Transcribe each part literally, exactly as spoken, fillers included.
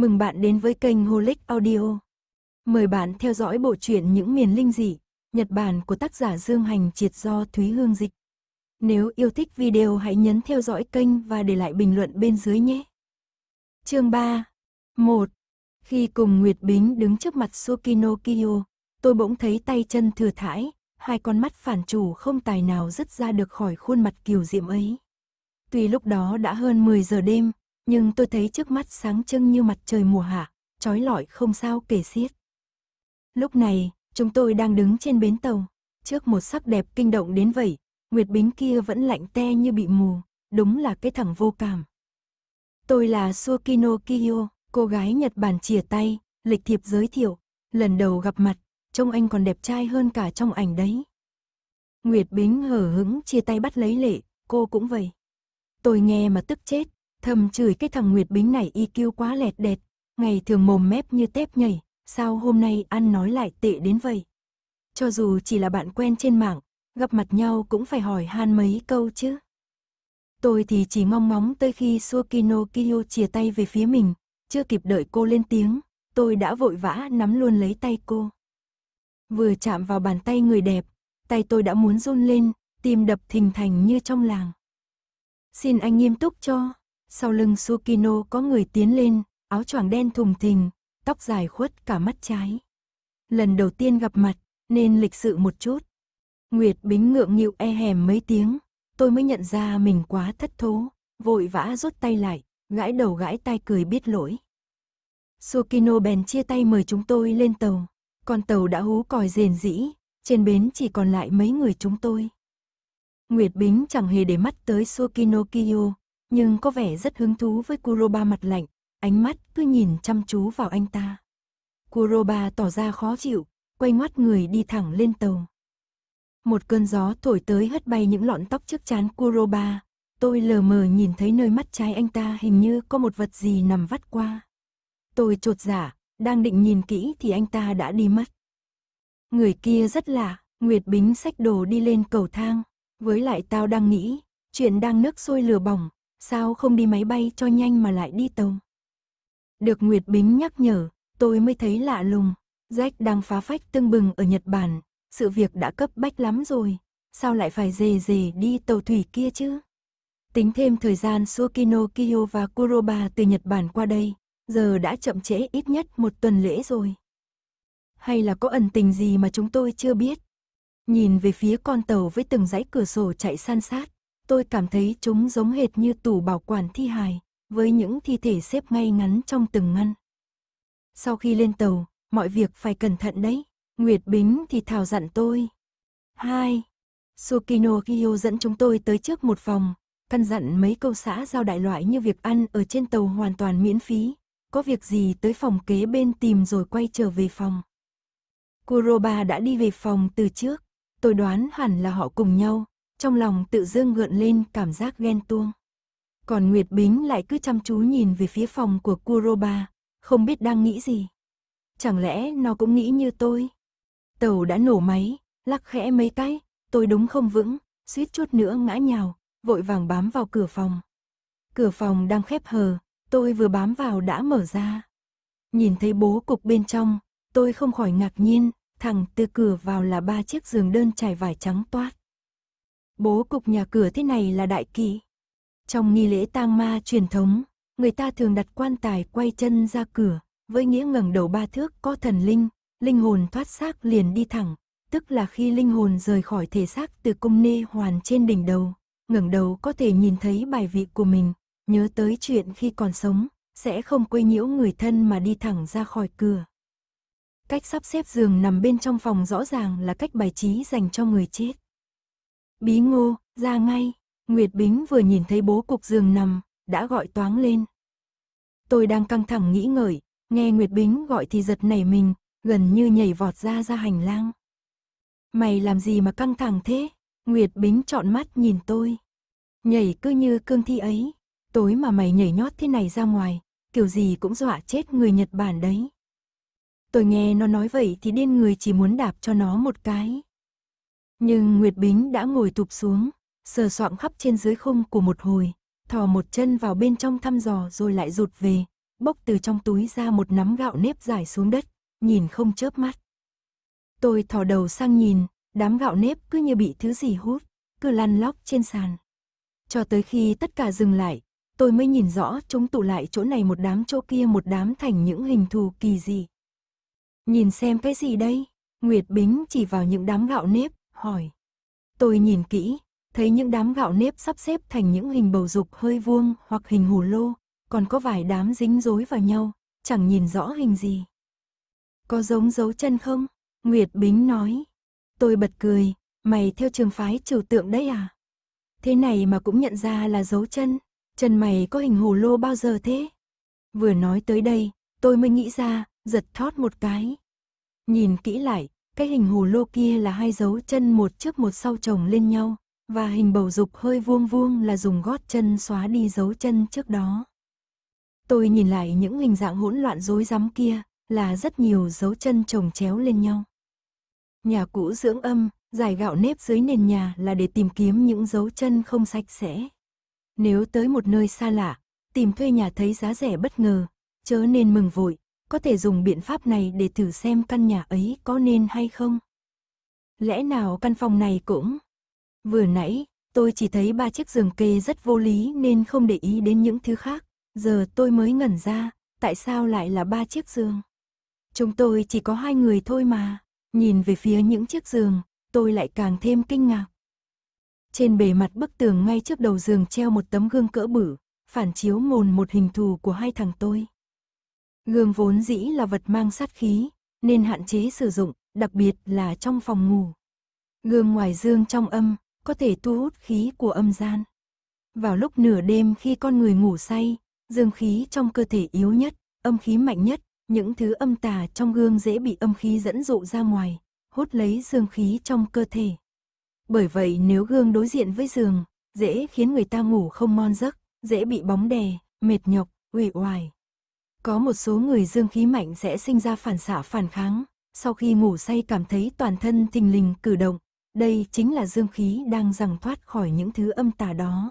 Mừng bạn đến với kênh Holic Audio. Mời bạn theo dõi bộ truyện Những Miền Linh Dị, Nhật Bản của tác giả Dương Hành Triệt do Thúy Hương dịch. Nếu yêu thích video hãy nhấn theo dõi kênh và để lại bình luận bên dưới nhé. Chương ba một. Khi cùng Nguyệt Bính đứng trước mặt Tsukino Kiyo, tôi bỗng thấy tay chân thừa thãi, hai con mắt phản chủ không tài nào dứt ra được khỏi khuôn mặt kiều diễm ấy. Tuy lúc đó đã hơn mười giờ đêm, nhưng tôi thấy trước mắt sáng trưng như mặt trời mùa hạ, chói lọi không sao kể xiết. Lúc này, chúng tôi đang đứng trên bến tàu, trước một sắc đẹp kinh động đến vậy, Nguyệt Bính kia vẫn lạnh te như bị mù, đúng là cái thằng vô cảm. Tôi là Tsukino Kiyo, cô gái Nhật Bản chìa tay, lịch thiệp giới thiệu, lần đầu gặp mặt, trông anh còn đẹp trai hơn cả trong ảnh đấy. Nguyệt Bính hờ hững chia tay bắt lấy Lệ, cô cũng vậy. Tôi nghe mà tức chết, thầm chửi cái thằng Nguyệt Bính này i kiu quá lẹt đẹt, ngày thường mồm mép như tép nhảy, sao hôm nay ăn nói lại tệ đến vậy. Cho dù chỉ là bạn quen trên mạng, gặp mặt nhau cũng phải hỏi han mấy câu chứ. Tôi thì chỉ mong ngóng tới khi Tsukino Kiyo chìa tay về phía mình, chưa kịp đợi cô lên tiếng, tôi đã vội vã nắm luôn lấy tay cô. Vừa chạm vào bàn tay người đẹp, tay tôi đã muốn run lên, tim đập thình thình như trong làng. Xin anh nghiêm túc cho. Sau lưng Tsukino có người tiến lên, áo choàng đen thùng thình, tóc dài khuất cả mắt trái. Lần đầu tiên gặp mặt, nên lịch sự một chút. Nguyệt Bính ngượng nghịu e hèm mấy tiếng, tôi mới nhận ra mình quá thất thố, vội vã rút tay lại, gãi đầu gãi tai cười biết lỗi. Tsukino bèn chia tay mời chúng tôi lên tàu, con tàu đã hú còi rền rĩ, trên bến chỉ còn lại mấy người chúng tôi. Nguyệt Bính chẳng hề để mắt tới Tsukino Kiyo, nhưng có vẻ rất hứng thú với Kuroba mặt lạnh, ánh mắt cứ nhìn chăm chú vào anh ta. Kuroba tỏ ra khó chịu, quay ngoắt người đi thẳng lên tàu. Một cơn gió thổi tới hất bay những lọn tóc trước trán Kuroba, tôi lờ mờ nhìn thấy nơi mắt trái anh ta hình như có một vật gì nằm vắt qua. Tôi chột dạ, đang định nhìn kỹ thì anh ta đã đi mất. Người kia rất lạ, Nguyệt Bính xách đồ đi lên cầu thang, với lại tao đang nghĩ, chuyện đang nước sôi lửa bỏng. Sao không đi máy bay cho nhanh mà lại đi tàu? Được Nguyệt Bính nhắc nhở, tôi mới thấy lạ lùng. Jack đang phá phách tưng bừng ở Nhật Bản, sự việc đã cấp bách lắm rồi, sao lại phải dề dề đi tàu thủy kia chứ? Tính thêm thời gian Tsukino Kiyo và Kuroba từ Nhật Bản qua đây, giờ đã chậm trễ ít nhất một tuần lễ rồi. Hay là có ẩn tình gì mà chúng tôi chưa biết? Nhìn về phía con tàu với từng dãy cửa sổ chạy san sát, tôi cảm thấy chúng giống hệt như tủ bảo quản thi hài, với những thi thể xếp ngay ngắn trong từng ngăn. Sau khi lên tàu, mọi việc phải cẩn thận đấy, Nguyệt Bính thì thào dặn tôi. Hai, Tsukino Kiyo dẫn chúng tôi tới trước một phòng, căn dặn mấy câu xã giao đại loại như việc ăn ở trên tàu hoàn toàn miễn phí, có việc gì tới phòng kế bên tìm rồi quay trở về phòng. Kuroba đã đi về phòng từ trước, tôi đoán hẳn là họ cùng nhau. Trong lòng tự dưng gợn lên cảm giác ghen tuông. Còn Nguyệt Bính lại cứ chăm chú nhìn về phía phòng của Kuroba, không biết đang nghĩ gì. Chẳng lẽ nó cũng nghĩ như tôi? Tàu đã nổ máy, lắc khẽ mấy cái, tôi đúng không vững, suýt chút nữa ngã nhào, vội vàng bám vào cửa phòng. Cửa phòng đang khép hờ, tôi vừa bám vào đã mở ra. Nhìn thấy bố cục bên trong, tôi không khỏi ngạc nhiên, thẳng từ cửa vào là ba chiếc giường đơn trải vải trắng toát. Bố cục nhà cửa thế này là đại kỵ. Trong nghi lễ tang ma truyền thống, người ta thường đặt quan tài quay chân ra cửa, với nghĩa ngẩng đầu ba thước có thần linh, linh hồn thoát xác liền đi thẳng, tức là khi linh hồn rời khỏi thể xác từ cung nê hoàn trên đỉnh đầu, ngẩng đầu có thể nhìn thấy bài vị của mình, nhớ tới chuyện khi còn sống, sẽ không quấy nhiễu người thân mà đi thẳng ra khỏi cửa. Cách sắp xếp giường nằm bên trong phòng rõ ràng là cách bài trí dành cho người chết. Bí ngô, ra ngay, Nguyệt Bính vừa nhìn thấy bố cục giường nằm, đã gọi toáng lên. Tôi đang căng thẳng nghĩ ngợi, nghe Nguyệt Bính gọi thì giật nảy mình, gần như nhảy vọt ra ra hành lang. Mày làm gì mà căng thẳng thế? Nguyệt Bính trợn mắt nhìn tôi. Nhảy cứ như cương thi ấy, tối mà mày nhảy nhót thế này ra ngoài, kiểu gì cũng dọa chết người Nhật Bản đấy. Tôi nghe nó nói vậy thì điên người chỉ muốn đạp cho nó một cái. Nhưng Nguyệt Bính đã ngồi tụp xuống, sờ soạng khắp trên dưới khung của một hồi, thò một chân vào bên trong thăm dò rồi lại rụt về, bốc từ trong túi ra một nắm gạo nếp rải xuống đất, nhìn không chớp mắt. Tôi thò đầu sang nhìn, đám gạo nếp cứ như bị thứ gì hút, cứ lăn lóc trên sàn. Cho tới khi tất cả dừng lại, tôi mới nhìn rõ chúng tụ lại chỗ này một đám chỗ kia một đám thành những hình thù kỳ dị. Nhìn xem cái gì đây? Nguyệt Bính chỉ vào những đám gạo nếp, hỏi. Tôi nhìn kỹ, thấy những đám gạo nếp sắp xếp thành những hình bầu dục hơi vuông hoặc hình hồ lô, còn có vài đám dính rối vào nhau, chẳng nhìn rõ hình gì. Có giống dấu chân không? Nguyệt Bính nói. Tôi bật cười, mày theo trường phái trừu tượng đấy à? Thế này mà cũng nhận ra là dấu chân, chân mày có hình hồ lô bao giờ thế? Vừa nói tới đây, tôi mới nghĩ ra, giật thót một cái. Nhìn kỹ lại, cái hình hồ lô kia là hai dấu chân một trước một sau chồng lên nhau, và hình bầu dục hơi vuông vuông là dùng gót chân xóa đi dấu chân trước đó. Tôi nhìn lại những hình dạng hỗn loạn rối rắm kia, là rất nhiều dấu chân chồng chéo lên nhau. Nhà cũ dưỡng âm, dải gạo nếp dưới nền nhà là để tìm kiếm những dấu chân không sạch sẽ. Nếu tới một nơi xa lạ, tìm thuê nhà thấy giá rẻ bất ngờ, chớ nên mừng vội, có thể dùng biện pháp này để thử xem căn nhà ấy có nên hay không. Lẽ nào căn phòng này cũng... Vừa nãy, tôi chỉ thấy ba chiếc giường kê rất vô lý nên không để ý đến những thứ khác, giờ tôi mới ngẩn ra, tại sao lại là ba chiếc giường? Chúng tôi chỉ có hai người thôi mà. Nhìn về phía những chiếc giường, tôi lại càng thêm kinh ngạc. Trên bề mặt bức tường ngay trước đầu giường treo một tấm gương cỡ bự, phản chiếu mồn một hình thù của hai thằng tôi. Gương vốn dĩ là vật mang sát khí, nên hạn chế sử dụng, đặc biệt là trong phòng ngủ. Gương ngoài dương trong âm, có thể thu hút khí của âm gian. Vào lúc nửa đêm khi con người ngủ say, dương khí trong cơ thể yếu nhất, âm khí mạnh nhất, những thứ âm tà trong gương dễ bị âm khí dẫn dụ ra ngoài, hút lấy dương khí trong cơ thể. Bởi vậy nếu gương đối diện với giường, dễ khiến người ta ngủ không mon giấc, dễ bị bóng đè, mệt nhọc, uể oải. Có một số người dương khí mạnh sẽ sinh ra phản xạ phản kháng, sau khi ngủ say cảm thấy toàn thân thình lình cử động, đây chính là dương khí đang giằng thoát khỏi những thứ âm tà đó.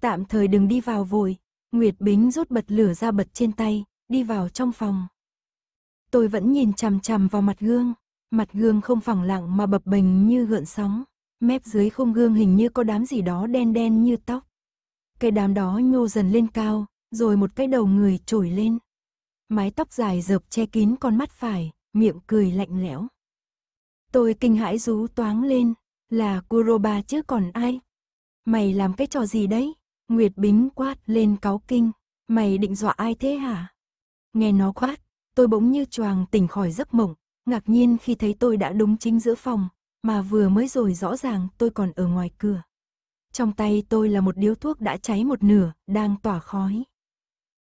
Tạm thời đừng đi vào vội, Nguyệt Bính rút bật lửa ra bật trên tay, đi vào trong phòng. Tôi vẫn nhìn chằm chằm vào mặt gương, mặt gương không phẳng lặng mà bập bềnh như gợn sóng, mép dưới khung gương hình như có đám gì đó đen đen như tóc. Cái đám đó nhô dần lên cao, rồi một cái đầu người trồi lên. Mái tóc dài rợp che kín con mắt phải, miệng cười lạnh lẽo. Tôi kinh hãi rú toáng lên, là Kuroba chứ còn ai. Mày làm cái trò gì đấy? Nguyệt Bính quát lên cáu kinh, mày định dọa ai thế hả? Nghe nó quát, tôi bỗng như choàng tỉnh khỏi giấc mộng, ngạc nhiên khi thấy tôi đã đúng chính giữa phòng, mà vừa mới rồi rõ ràng tôi còn ở ngoài cửa. Trong tay tôi là một điếu thuốc đã cháy một nửa, đang tỏa khói.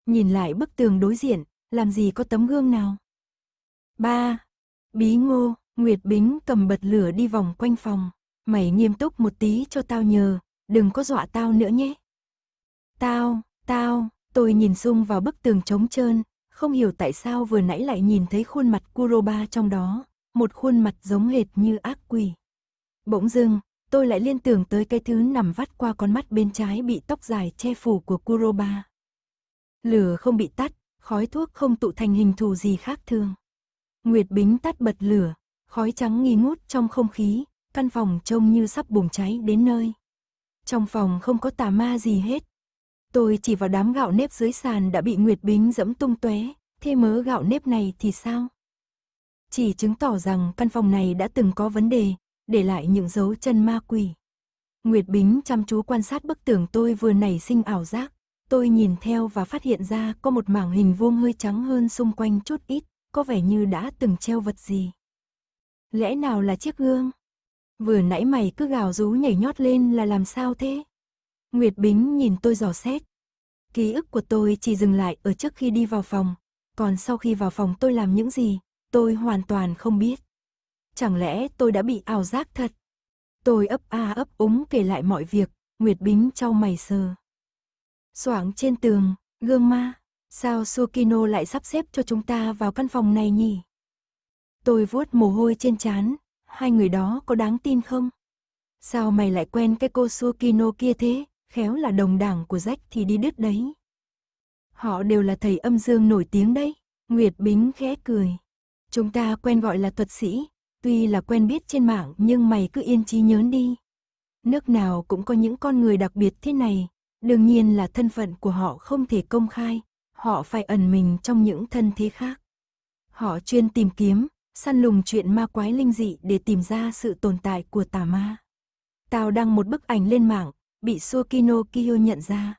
Nhìn lại bức tường đối diện, làm gì có tấm gương nào? Ba, bí ngô, Nguyệt Bính cầm bật lửa đi vòng quanh phòng. Mày nghiêm túc một tí cho tao nhờ, đừng có dọa tao nữa nhé. Tao, tao, tôi nhìn xung vào bức tường trống trơn, không hiểu tại sao vừa nãy lại nhìn thấy khuôn mặt Kuroba trong đó, một khuôn mặt giống hệt như ác quỷ. Bỗng dưng, tôi lại liên tưởng tới cái thứ nằm vắt qua con mắt bên trái bị tóc dài che phủ của Kuroba. Lửa không bị tắt, khói thuốc không tụ thành hình thù gì khác thường. Nguyệt Bính tắt bật lửa, khói trắng nghi ngút trong không khí, căn phòng trông như sắp bùng cháy đến nơi. Trong phòng không có tà ma gì hết. Tôi chỉ vào đám gạo nếp dưới sàn đã bị Nguyệt Bính dẫm tung tóe, thế mớ gạo nếp này thì sao? Chỉ chứng tỏ rằng căn phòng này đã từng có vấn đề, để lại những dấu chân ma quỷ. Nguyệt Bính chăm chú quan sát bức tường tôi vừa nảy sinh ảo giác, tôi nhìn theo và phát hiện ra có một mảng hình vuông hơi trắng hơn xung quanh chút ít, có vẻ như đã từng treo vật gì. Lẽ nào là chiếc gương? Vừa nãy mày cứ gào rú nhảy nhót lên là làm sao thế? Nguyệt Bính nhìn tôi dò xét. Ký ức của tôi chỉ dừng lại ở trước khi đi vào phòng, còn sau khi vào phòng tôi làm những gì, tôi hoàn toàn không biết. Chẳng lẽ tôi đã bị ảo giác thật? Tôi ấp a ấp úng kể lại mọi việc, Nguyệt Bính chau mày sờ. Xoảng trên tường, gương ma, sao Tsukino lại sắp xếp cho chúng ta vào căn phòng này nhỉ? Tôi vuốt mồ hôi trên trán, hai người đó có đáng tin không? Sao mày lại quen cái cô Tsukino kia thế? Khéo là đồng đảng của Jack thì đi đứt đấy. Họ đều là thầy âm dương nổi tiếng đấy. Nguyệt Bính khẽ cười. Chúng ta quen gọi là thuật sĩ. Tuy là quen biết trên mạng nhưng mày cứ yên trí nhớn đi. Nước nào cũng có những con người đặc biệt thế này. Đương nhiên là thân phận của họ không thể công khai. Họ phải ẩn mình trong những thân thế khác. Họ chuyên tìm kiếm, săn lùng chuyện ma quái linh dị để tìm ra sự tồn tại của tà ma. Tao đăng một bức ảnh lên mạng, bị Tsukino Kiyo nhận ra.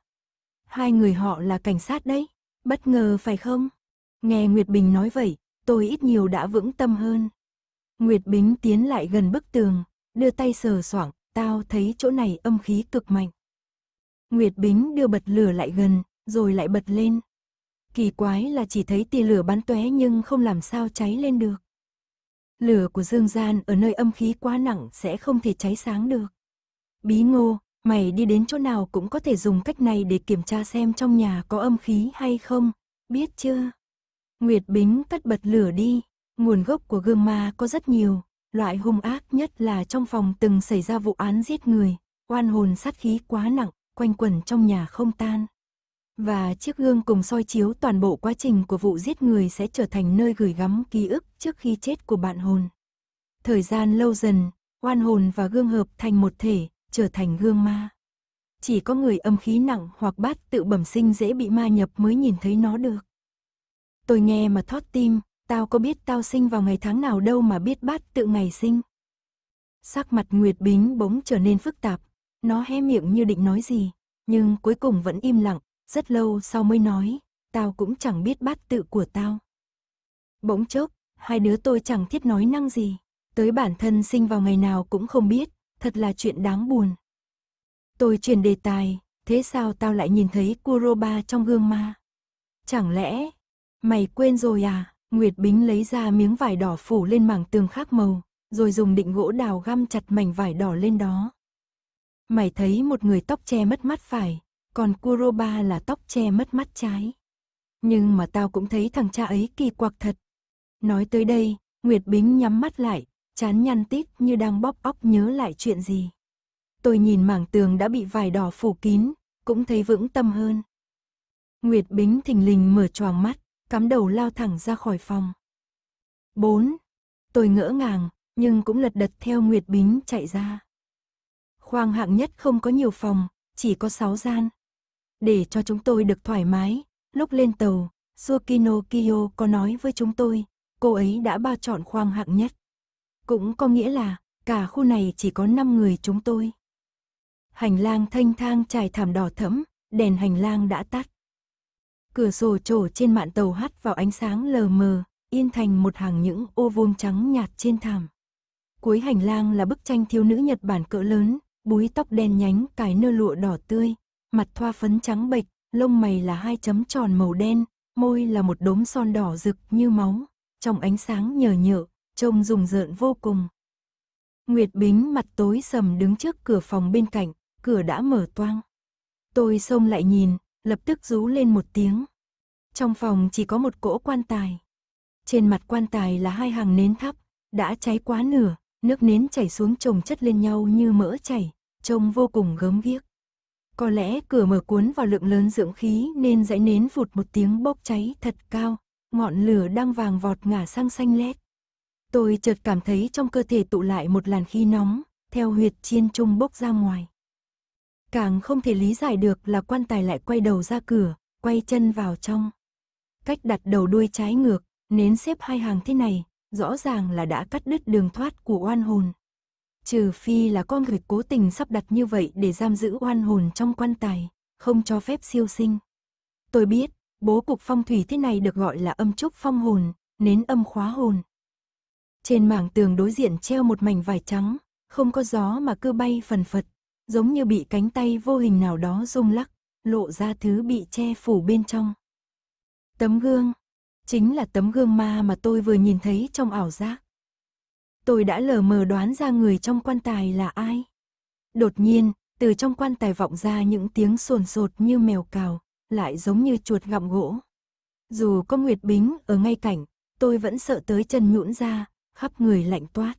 Hai người họ là cảnh sát đấy, bất ngờ phải không? Nghe Nguyệt Bính nói vậy, tôi ít nhiều đã vững tâm hơn. Nguyệt Bính tiến lại gần bức tường, đưa tay sờ soạng, tao thấy chỗ này âm khí cực mạnh. Nguyệt Bính đưa bật lửa lại gần, rồi lại bật lên. Kỳ quái là chỉ thấy tia lửa bắn tóe nhưng không làm sao cháy lên được. Lửa của dương gian ở nơi âm khí quá nặng sẽ không thể cháy sáng được. Bí ngô, mày đi đến chỗ nào cũng có thể dùng cách này để kiểm tra xem trong nhà có âm khí hay không, biết chưa? Nguyệt Bính tắt bật lửa đi, nguồn gốc của gương ma có rất nhiều, loại hung ác nhất là trong phòng từng xảy ra vụ án giết người, oan hồn sát khí quá nặng, quanh quẩn trong nhà không tan. Và chiếc gương cùng soi chiếu toàn bộ quá trình của vụ giết người sẽ trở thành nơi gửi gắm ký ức trước khi chết của bạn hồn. Thời gian lâu dần, oan hồn và gương hợp thành một thể, trở thành gương ma. Chỉ có người âm khí nặng hoặc bát tự bẩm sinh dễ bị ma nhập mới nhìn thấy nó được. Tôi nghe mà thót tim, tao có biết tao sinh vào ngày tháng nào đâu mà biết bát tự ngày sinh. Sắc mặt Nguyệt Bính bỗng trở nên phức tạp, nó hé miệng như định nói gì, nhưng cuối cùng vẫn im lặng. Rất lâu sau mới nói, tao cũng chẳng biết bát tự của tao. Bỗng chốc, hai đứa tôi chẳng thiết nói năng gì. Tới bản thân sinh vào ngày nào cũng không biết, thật là chuyện đáng buồn. Tôi chuyển đề tài, thế sao tao lại nhìn thấy Kuroba trong gương ma? Chẳng lẽ, mày quên rồi à? Nguyệt Bính lấy ra miếng vải đỏ phủ lên mảng tường khác màu, rồi dùng định gỗ đào găm chặt mảnh vải đỏ lên đó. Mày thấy một người tóc che mất mắt phải. Còn Kuroba là tóc che mất mắt trái. Nhưng mà tao cũng thấy thằng cha ấy kỳ quặc thật. Nói tới đây, Nguyệt Bính nhắm mắt lại, chán nhăn tít như đang bóp óc nhớ lại chuyện gì. Tôi nhìn mảng tường đã bị vải đỏ phủ kín, cũng thấy vững tâm hơn. Nguyệt Bính thình lình mở choàng mắt, cắm đầu lao thẳng ra khỏi phòng. Bốn. Tôi ngỡ ngàng, nhưng cũng lật đật theo Nguyệt Bính chạy ra. Khoang hạng nhất không có nhiều phòng, chỉ có sáu gian. Để cho chúng tôi được thoải mái, lúc lên tàu, Tsukino Kiyo có nói với chúng tôi, cô ấy đã bao chọn khoang hạng nhất. Cũng có nghĩa là, cả khu này chỉ có năm người chúng tôi. Hành lang thênh thang trải thảm đỏ thẫm, đèn hành lang đã tắt. Cửa sổ trổ trên mạn tàu hắt vào ánh sáng lờ mờ, in thành một hàng những ô vuông trắng nhạt trên thảm. Cuối hành lang là bức tranh thiếu nữ Nhật Bản cỡ lớn, búi tóc đen nhánh cài nơ lụa đỏ tươi. Mặt thoa phấn trắng bệch, lông mày là hai chấm tròn màu đen, môi là một đốm son đỏ rực như máu, trong ánh sáng nhờ nhợ, trông rùng rợn vô cùng. Nguyệt Bính mặt tối sầm đứng trước cửa phòng bên cạnh, cửa đã mở toang. Tôi xông lại nhìn, lập tức rú lên một tiếng. Trong phòng chỉ có một cỗ quan tài. Trên mặt quan tài là hai hàng nến thắp, đã cháy quá nửa, nước nến chảy xuống chồng chất lên nhau như mỡ chảy, trông vô cùng gớm ghiếc. Có lẽ cửa mở cuốn vào lượng lớn dưỡng khí nên dãy nến vụt một tiếng bốc cháy thật cao, ngọn lửa đang vàng vọt ngả sang xanh lét. Tôi chợt cảm thấy trong cơ thể tụ lại một làn khí nóng, theo huyệt chiên trung bốc ra ngoài. Càng không thể lý giải được là quan tài lại quay đầu ra cửa, quay chân vào trong. Cách đặt đầu đuôi trái ngược, nến xếp hai hàng thế này, rõ ràng là đã cắt đứt đường thoát của oan hồn. Trừ phi là con người cố tình sắp đặt như vậy để giam giữ oan hồn trong quan tài, không cho phép siêu sinh. Tôi biết, bố cục phong thủy thế này được gọi là âm trúc phong hồn, nến âm khóa hồn. Trên mảng tường đối diện treo một mảnh vải trắng, không có gió mà cứ bay phần phật, giống như bị cánh tay vô hình nào đó rung lắc, lộ ra thứ bị che phủ bên trong. Tấm gương, chính là tấm gương ma mà tôi vừa nhìn thấy trong ảo giác. Tôi đã lờ mờ đoán ra người trong quan tài là ai. Đột nhiên, từ trong quan tài vọng ra những tiếng sồn sột như mèo cào, lại giống như chuột gặm gỗ. Dù có Nguyệt Bính ở ngay cạnh, tôi vẫn sợ tới chân nhũn ra, khắp người lạnh toát.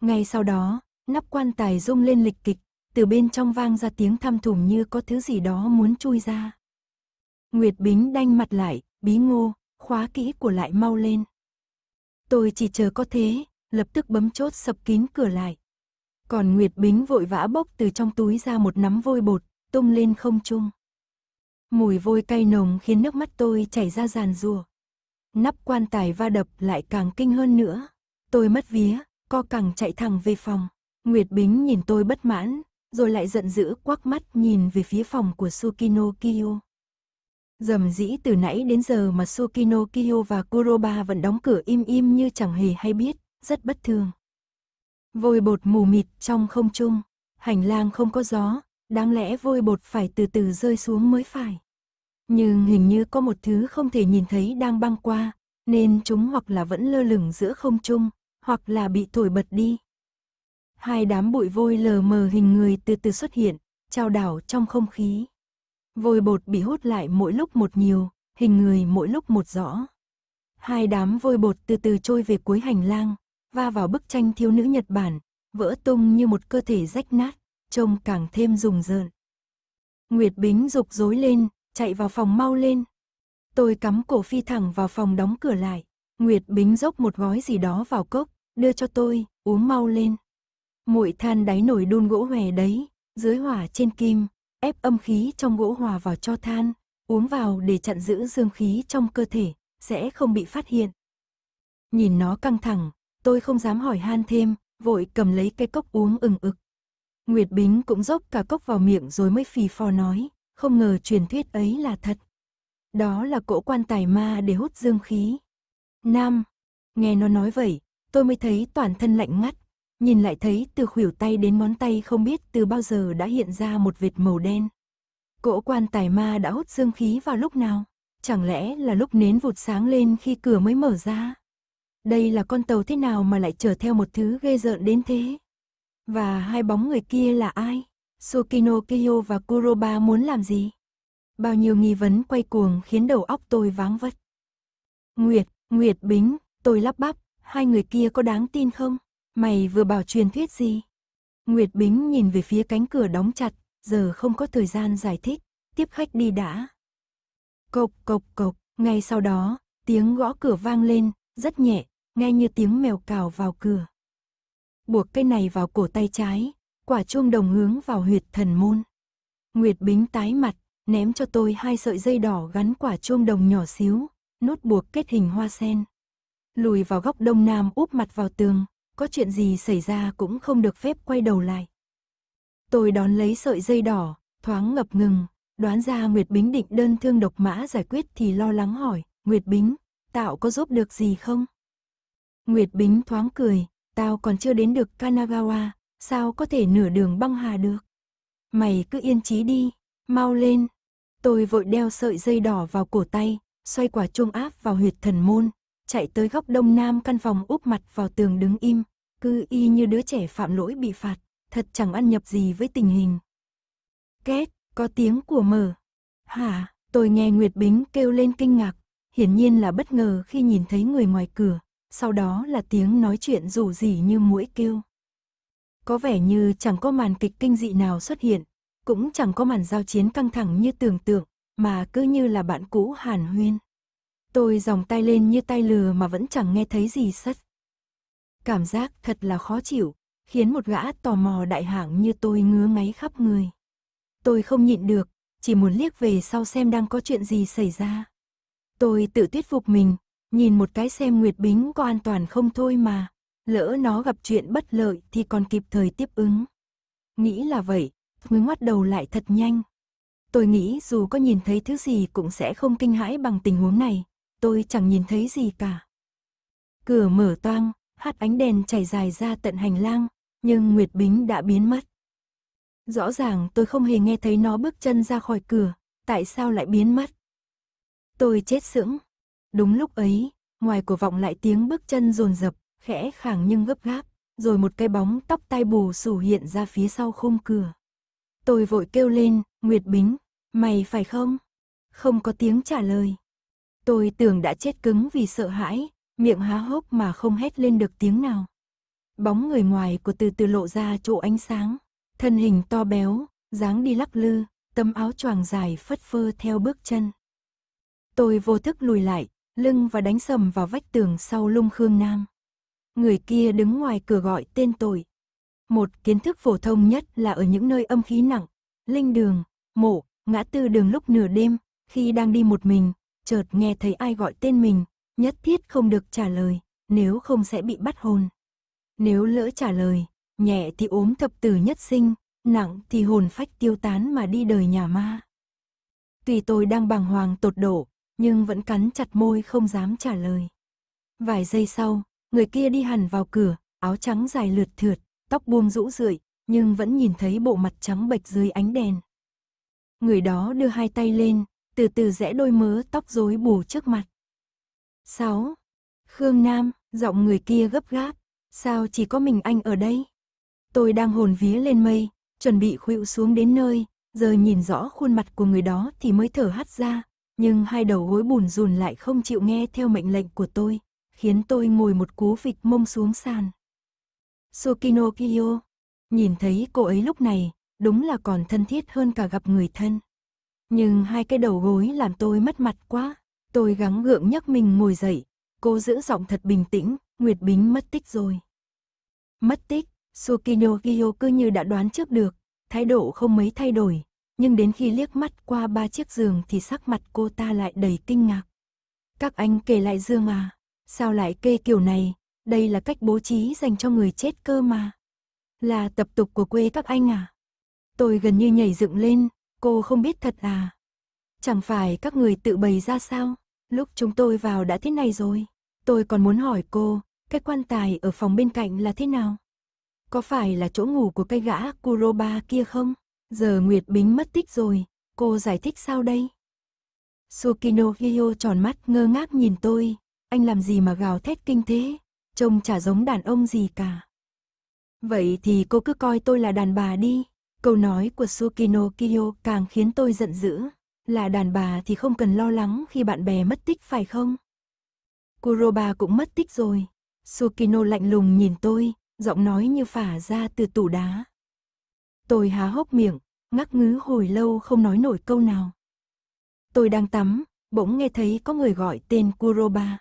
Ngay sau đó, nắp quan tài rung lên lịch kịch, từ bên trong vang ra tiếng thăm thùm như có thứ gì đó muốn chui ra. Nguyệt Bính đanh mặt lại, Bí Ngô, khóa kỹ của lại mau lên. Tôi chỉ chờ có thế, lập tức bấm chốt sập kín cửa lại. Còn Nguyệt Bính vội vã bốc từ trong túi ra một nắm vôi bột, tung lên không trung. Mùi vôi cay nồng khiến nước mắt tôi chảy ra ràn rùa. Nắp quan tài va đập lại càng kinh hơn nữa. Tôi mất vía, co cẳng chạy thẳng về phòng. Nguyệt Bính nhìn tôi bất mãn, rồi lại giận dữ quắc mắt nhìn về phía phòng của Tsukino Kiyo. Rầm rĩ từ nãy đến giờ mà Tsukino Kiyo và Kuroba vẫn đóng cửa im im như chẳng hề hay biết, rất bất thường. Vôi bột mù mịt trong không trung, hành lang không có gió, đáng lẽ vôi bột phải từ từ rơi xuống mới phải. Nhưng hình như có một thứ không thể nhìn thấy đang băng qua, nên chúng hoặc là vẫn lơ lửng giữa không trung, hoặc là bị thổi bật đi. Hai đám bụi vôi lờ mờ hình người từ từ xuất hiện, chao đảo trong không khí. Vôi bột bị hút lại mỗi lúc một nhiều, hình người mỗi lúc một rõ. Hai đám vôi bột từ từ trôi về cuối hành lang, va vào bức tranh thiếu nữ Nhật Bản, vỡ tung như một cơ thể rách nát, trông càng thêm rùng rợn. Nguyệt Bính rục rối lên, chạy vào phòng mau lên. Tôi cắm cổ phi thẳng vào phòng đóng cửa lại. Nguyệt Bính dốc một gói gì đó vào cốc, đưa cho tôi, uống mau lên. Muội than đáy nồi đun gỗ hòe đấy, dưới hỏa trên kim, ép âm khí trong gỗ hòa vào cho than, uống vào để chặn giữ dương khí trong cơ thể, sẽ không bị phát hiện. Nhìn nó căng thẳng, tôi không dám hỏi han thêm, vội cầm lấy cái cốc uống ừng ực. Nguyệt Bính cũng dốc cả cốc vào miệng rồi mới phì phò nói, không ngờ truyền thuyết ấy là thật. Đó là cỗ quan tài ma để hút dương khí. Nam, nghe nó nói vậy, tôi mới thấy toàn thân lạnh ngắt, nhìn lại thấy từ khuỷu tay đến ngón tay không biết từ bao giờ đã hiện ra một vệt màu đen. Cỗ quan tài ma đã hút dương khí vào lúc nào? Chẳng lẽ là lúc nến vụt sáng lên khi cửa mới mở ra? Đây là con tàu thế nào mà lại chở theo một thứ ghê rợn đến thế? Và hai bóng người kia là ai? Tsukino Kiyo và Kuroba muốn làm gì? Bao nhiêu nghi vấn quay cuồng khiến đầu óc tôi váng vất. Nguyệt, Nguyệt Bính, tôi lắp bắp, hai người kia có đáng tin không? Mày vừa bảo truyền thuyết gì? Nguyệt Bính nhìn về phía cánh cửa đóng chặt, giờ không có thời gian giải thích, tiếp khách đi đã. Cộc cộc cộc, ngay sau đó, tiếng gõ cửa vang lên, rất nhẹ, nghe như tiếng mèo cào vào cửa. Buộc cây này vào cổ tay trái, quả chuông đồng hướng vào huyệt thần môn. Nguyệt Bính tái mặt, ném cho tôi hai sợi dây đỏ gắn quả chuông đồng nhỏ xíu, nút buộc kết hình hoa sen. Lùi vào góc đông nam úp mặt vào tường, có chuyện gì xảy ra cũng không được phép quay đầu lại. Tôi đón lấy sợi dây đỏ, thoáng ngập ngừng, đoán ra Nguyệt Bính định đơn thương độc mã giải quyết thì lo lắng hỏi, Nguyệt Bính, tao có giúp được gì không? Nguyệt Bính thoáng cười, tao còn chưa đến được Kanagawa, sao có thể nửa đường băng hà được? Mày cứ yên trí đi, mau lên. Tôi vội đeo sợi dây đỏ vào cổ tay, xoay quả chuông áp vào huyệt thần môn, chạy tới góc đông nam căn phòng úp mặt vào tường đứng im, cứ y như đứa trẻ phạm lỗi bị phạt, thật chẳng ăn nhập gì với tình hình. Két, có tiếng của mở. Hả, tôi nghe Nguyệt Bính kêu lên kinh ngạc, hiển nhiên là bất ngờ khi nhìn thấy người ngoài cửa, sau đó là tiếng nói chuyện rủ rỉ như muỗi kêu. Có vẻ như chẳng có màn kịch kinh dị nào xuất hiện, cũng chẳng có màn giao chiến căng thẳng như tưởng tượng, mà cứ như là bạn cũ hàn huyên. Tôi giòng tay lên như tay lừa mà vẫn chẳng nghe thấy gì sắt. Cảm giác thật là khó chịu, khiến một gã tò mò đại hạng như tôi ngứa ngáy khắp người. Tôi không nhịn được, chỉ muốn liếc về sau xem đang có chuyện gì xảy ra. Tôi tự thuyết phục mình, nhìn một cái xem Nguyệt Bính có an toàn không thôi mà, lỡ nó gặp chuyện bất lợi thì còn kịp thời tiếp ứng. Nghĩ là vậy, mới ngoắt đầu lại thật nhanh. Tôi nghĩ dù có nhìn thấy thứ gì cũng sẽ không kinh hãi bằng tình huống này. Tôi chẳng nhìn thấy gì cả. Cửa mở toang, hắt ánh đèn chảy dài ra tận hành lang, nhưng Nguyệt Bính đã biến mất. Rõ ràng tôi không hề nghe thấy nó bước chân ra khỏi cửa, tại sao lại biến mất? Tôi chết sững. Đúng lúc ấy, ngoài cổ vọng lại tiếng bước chân dồn dập, khẽ khàng nhưng gấp gáp, rồi một cái bóng tóc tai bù xù hiện ra phía sau khung cửa. Tôi vội kêu lên, Nguyệt Bính, mày phải không? Không có tiếng trả lời. Tôi tưởng đã chết cứng vì sợ hãi, miệng há hốc mà không hét lên được tiếng nào. Bóng người ngoài của từ từ lộ ra chỗ ánh sáng, thân hình to béo, dáng đi lắc lư, tấm áo choàng dài phất phơ theo bước chân. Tôi vô thức lùi lại, lưng và đánh sầm vào vách tường sau lưng Khương Nam. Người kia đứng ngoài cửa gọi tên tôi. Một kiến thức phổ thông nhất là ở những nơi âm khí nặng, linh đường, mộ, ngã tư đường lúc nửa đêm, khi đang đi một mình, chợt nghe thấy ai gọi tên mình, nhất thiết không được trả lời, nếu không sẽ bị bắt hồn. Nếu lỡ trả lời, nhẹ thì ốm thập tử nhất sinh, nặng thì hồn phách tiêu tán mà đi đời nhà ma. Tuy tôi đang bàng hoàng tột độ, nhưng vẫn cắn chặt môi không dám trả lời. Vài giây sau, người kia đi hẳn vào cửa, áo trắng dài lượt thượt, tóc buông rũ rượi, nhưng vẫn nhìn thấy bộ mặt trắng bệch dưới ánh đèn. Người đó đưa hai tay lên, từ từ rẽ đôi mớ tóc rối bù trước mặt. Sáu. Khương Nam, giọng người kia gấp gáp, sao chỉ có mình anh ở đây? Tôi đang hồn vía lên mây, chuẩn bị khuỵu xuống đến nơi, giờ nhìn rõ khuôn mặt của người đó thì mới thở hắt ra, nhưng hai đầu gối bùn rùn lại không chịu nghe theo mệnh lệnh của tôi, khiến tôi ngồi một cú vịt mông xuống sàn. Tsukino Kiyo, nhìn thấy cô ấy lúc này, đúng là còn thân thiết hơn cả gặp người thân. Nhưng hai cái đầu gối làm tôi mất mặt quá, tôi gắng gượng nhấc mình ngồi dậy, cô giữ giọng thật bình tĩnh, Nguyệt Bính mất tích rồi. Mất tích, Tsukino Kiyo cứ như đã đoán trước được, thái độ không mấy thay đổi, nhưng đến khi liếc mắt qua ba chiếc giường thì sắc mặt cô ta lại đầy kinh ngạc. Các anh kể lại giường à, sao lại kê kiểu này, đây là cách bố trí dành cho người chết cơ mà. Là tập tục của quê các anh à? Tôi gần như nhảy dựng lên, cô không biết thật à? Chẳng phải các người tự bày ra sao, lúc chúng tôi vào đã thế này rồi. Tôi còn muốn hỏi cô, cái quan tài ở phòng bên cạnh là thế nào? Có phải là chỗ ngủ của cái gã Kuroba kia không? Giờ Nguyệt Bính mất tích rồi, cô giải thích sao đây? Tsukino Kiyo tròn mắt ngơ ngác nhìn tôi, anh làm gì mà gào thét kinh thế, trông chả giống đàn ông gì cả. Vậy thì cô cứ coi tôi là đàn bà đi. Câu nói của Tsukino Kiyo càng khiến tôi giận dữ, là đàn bà thì không cần lo lắng khi bạn bè mất tích phải không? Kuroba cũng mất tích rồi. Tsukino lạnh lùng nhìn tôi, giọng nói như phả ra từ tủ đá. Tôi há hốc miệng, ngắc ngứ hồi lâu không nói nổi câu nào. Tôi đang tắm, bỗng nghe thấy có người gọi tên Kuroba.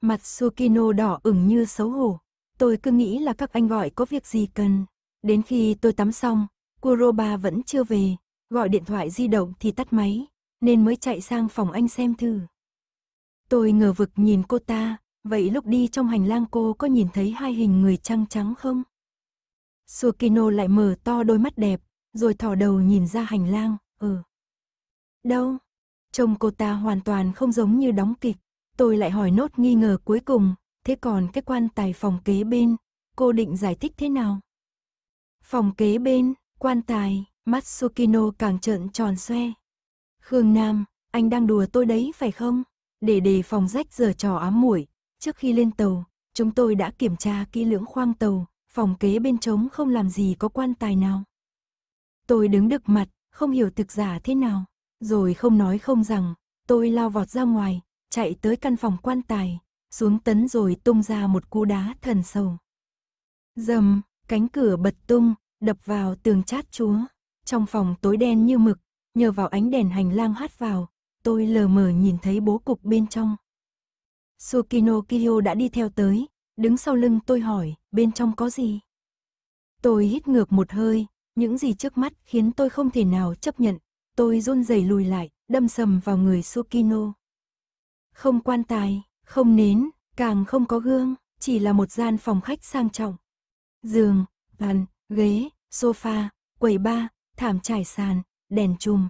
Mặt Tsukino đỏ ửng như xấu hổ. Tôi cứ nghĩ là các anh gọi có việc gì cần. Đến khi tôi tắm xong, Kuroba vẫn chưa về, gọi điện thoại di động thì tắt máy, nên mới chạy sang phòng anh xem thử. Tôi ngờ vực nhìn cô ta, vậy lúc đi trong hành lang cô có nhìn thấy hai hình người trăng trắng không? Tsukino lại mở to đôi mắt đẹp, rồi thò đầu nhìn ra hành lang, ừ. Đâu? Trông cô ta hoàn toàn không giống như đóng kịch, tôi lại hỏi nốt nghi ngờ cuối cùng, thế còn cái quan tài phòng kế bên, cô định giải thích thế nào? Phòng kế bên, quan tài, mắt Tsukino càng trợn tròn xoe. Khương Nam, anh đang đùa tôi đấy phải không? Để đề phòng rách giờ trò ám muội, trước khi lên tàu, chúng tôi đã kiểm tra kỹ lưỡng khoang tàu, phòng kế bên trống không làm gì có quan tài nào. Tôi đứng đực mặt, không hiểu thực giả thế nào, rồi không nói không rằng, tôi lao vọt ra ngoài, chạy tới căn phòng quan tài, xuống tấn rồi tung ra một cú đá thần sầu. Dầm, cánh cửa bật tung, đập vào tường chát chúa, trong phòng tối đen như mực, nhờ vào ánh đèn hành lang hắt vào, tôi lờ mờ nhìn thấy bố cục bên trong. Tsukino Kiyo đã đi theo tới, đứng sau lưng tôi hỏi, bên trong có gì? Tôi hít ngược một hơi, những gì trước mắt khiến tôi không thể nào chấp nhận, tôi run rẩy lùi lại, đâm sầm vào người Tsukino. Không quan tài, không nến, càng không có gương, chỉ là một gian phòng khách sang trọng. Giường, bàn, ghế, sofa, quầy bar, thảm trải sàn, đèn chùm.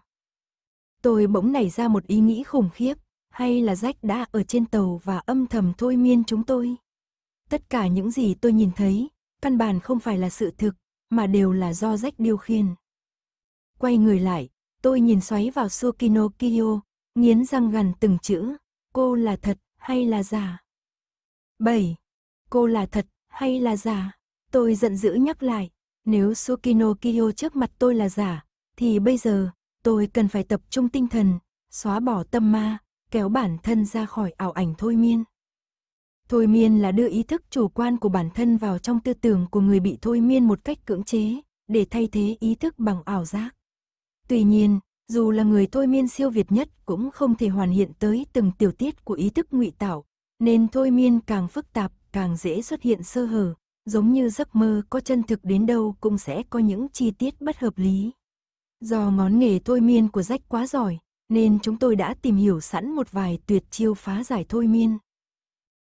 Tôi bỗng nảy ra một ý nghĩ khủng khiếp, hay là Jack đã ở trên tàu và âm thầm thôi miên chúng tôi. Tất cả những gì tôi nhìn thấy, căn bản không phải là sự thực, mà đều là do Jack điều khiển. Quay người lại, tôi nhìn xoáy vào Tsukino Kiyo, nghiến răng gằn từng chữ, cô là thật hay là giả? Bảy. Cô là thật hay là giả? Tôi giận dữ nhắc lại, nếu Tsukino Kiyo trước mặt tôi là giả, thì bây giờ tôi cần phải tập trung tinh thần, xóa bỏ tâm ma, kéo bản thân ra khỏi ảo ảnh thôi miên. Thôi miên là đưa ý thức chủ quan của bản thân vào trong tư tưởng của người bị thôi miên một cách cưỡng chế, để thay thế ý thức bằng ảo giác. Tuy nhiên, Dù là người thôi miên siêu việt nhất cũng không thể hoàn hiện tới từng tiểu tiết của ý thức ngụy tạo, nên thôi miên càng phức tạp càng dễ xuất hiện sơ hở, giống như giấc mơ có chân thực đến đâu cũng sẽ có những chi tiết bất hợp lý. Do ngón nghề thôi miên của Jack quá giỏi, nên chúng tôi đã tìm hiểu sẵn một vài tuyệt chiêu phá giải thôi miên.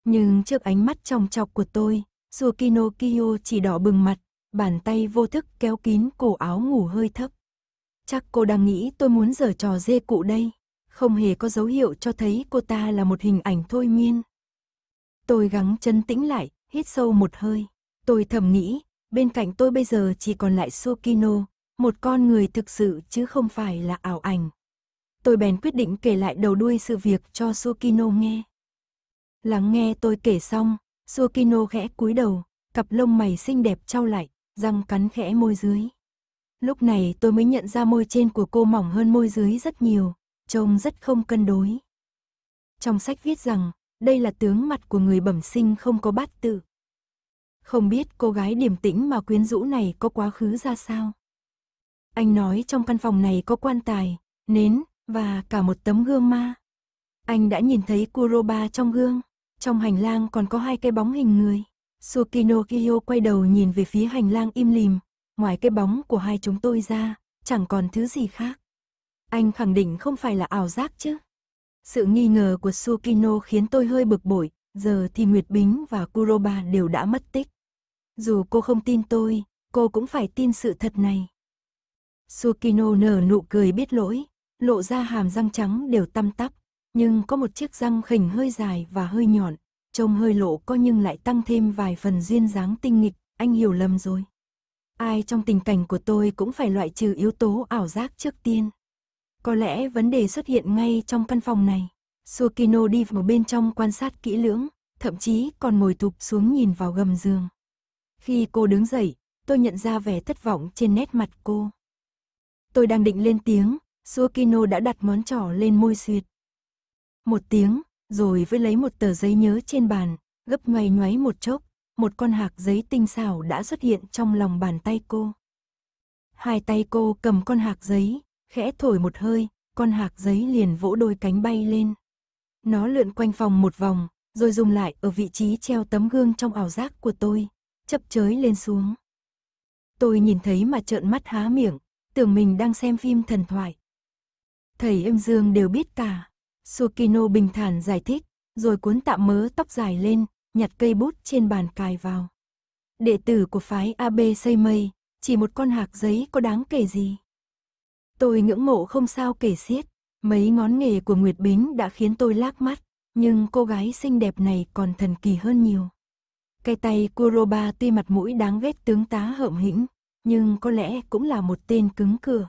Nhưng trước ánh mắt chòng chọc của tôi, Tsukino Kiyo chỉ đỏ bừng mặt, bàn tay vô thức kéo kín cổ áo ngủ hơi thấp. Chắc cô đang nghĩ tôi muốn giở trò dê cụ đây, không hề có dấu hiệu cho thấy cô ta là một hình ảnh thôi miên. Tôi gắng chân tĩnh lại, hít sâu một hơi. Tôi thầm nghĩ, bên cạnh tôi bây giờ chỉ còn lại Tsukino, một con người thực sự chứ không phải là ảo ảnh. Tôi bèn quyết định kể lại đầu đuôi sự việc cho Tsukino nghe. Lắng nghe tôi kể xong, Tsukino khẽ cúi đầu, cặp lông mày xinh đẹp trao lại, răng cắn khẽ môi dưới. Lúc này tôi mới nhận ra môi trên của cô mỏng hơn môi dưới rất nhiều, trông rất không cân đối. Trong sách viết rằng, đây là tướng mặt của người bẩm sinh không có bát tự. Không biết cô gái điềm tĩnh mà quyến rũ này có quá khứ ra sao? Anh nói trong căn phòng này có quan tài, nến, và cả một tấm gương ma. Anh đã nhìn thấy Kuroba trong gương, trong hành lang còn có hai cái bóng hình người. Tsukino Kiyo quay đầu nhìn về phía hành lang im lìm, ngoài cái bóng của hai chúng tôi ra, chẳng còn thứ gì khác. Anh khẳng định không phải là ảo giác chứ? Sự nghi ngờ của Tsukino khiến tôi hơi bực bội, giờ thì Nguyệt Bính và Kuroba đều đã mất tích. Dù cô không tin tôi, cô cũng phải tin sự thật này. Tsukino nở nụ cười biết lỗi, lộ ra hàm răng trắng đều tăm tắp, nhưng có một chiếc răng khỉnh hơi dài và hơi nhọn, trông hơi lộ có nhưng lại tăng thêm vài phần duyên dáng tinh nghịch, anh hiểu lầm rồi. Ai trong tình cảnh của tôi cũng phải loại trừ yếu tố ảo giác trước tiên. Có lẽ vấn đề xuất hiện ngay trong căn phòng này. Tsukino đi vào bên trong quan sát kỹ lưỡng, thậm chí còn ngồi thụp xuống nhìn vào gầm giường. Khi cô đứng dậy, tôi nhận ra vẻ thất vọng trên nét mặt cô. Tôi đang định lên tiếng, Tsukino đã đặt ngón trỏ lên môi suyệt. Một tiếng, rồi với lấy một tờ giấy nhớ trên bàn, gấp nhoài nhoáy một chốc, một con hạc giấy tinh xảo đã xuất hiện trong lòng bàn tay cô. Hai tay cô cầm con hạc giấy, khẽ thổi một hơi, con hạc giấy liền vỗ đôi cánh bay lên. Nó lượn quanh phòng một vòng, rồi dừng lại ở vị trí treo tấm gương trong ảo giác của tôi, chập chới lên xuống. Tôi nhìn thấy mà trợn mắt há miệng, tưởng mình đang xem phim thần thoại. Thầy em Dương đều biết cả. Tsukino bình thản giải thích, rồi cuốn tạm mớ tóc dài lên, nhặt cây bút trên bàn cài vào. Đệ tử của phái a bê xây mây, chỉ một con hạc giấy có đáng kể gì. Tôi ngưỡng mộ không sao kể xiết, mấy ngón nghề của Nguyệt Bính đã khiến tôi lác mắt, nhưng cô gái xinh đẹp này còn thần kỳ hơn nhiều. Cái tay Kuroba tuy mặt mũi đáng ghét tướng tá hợm hĩnh, nhưng có lẽ cũng là một tên cứng cựa.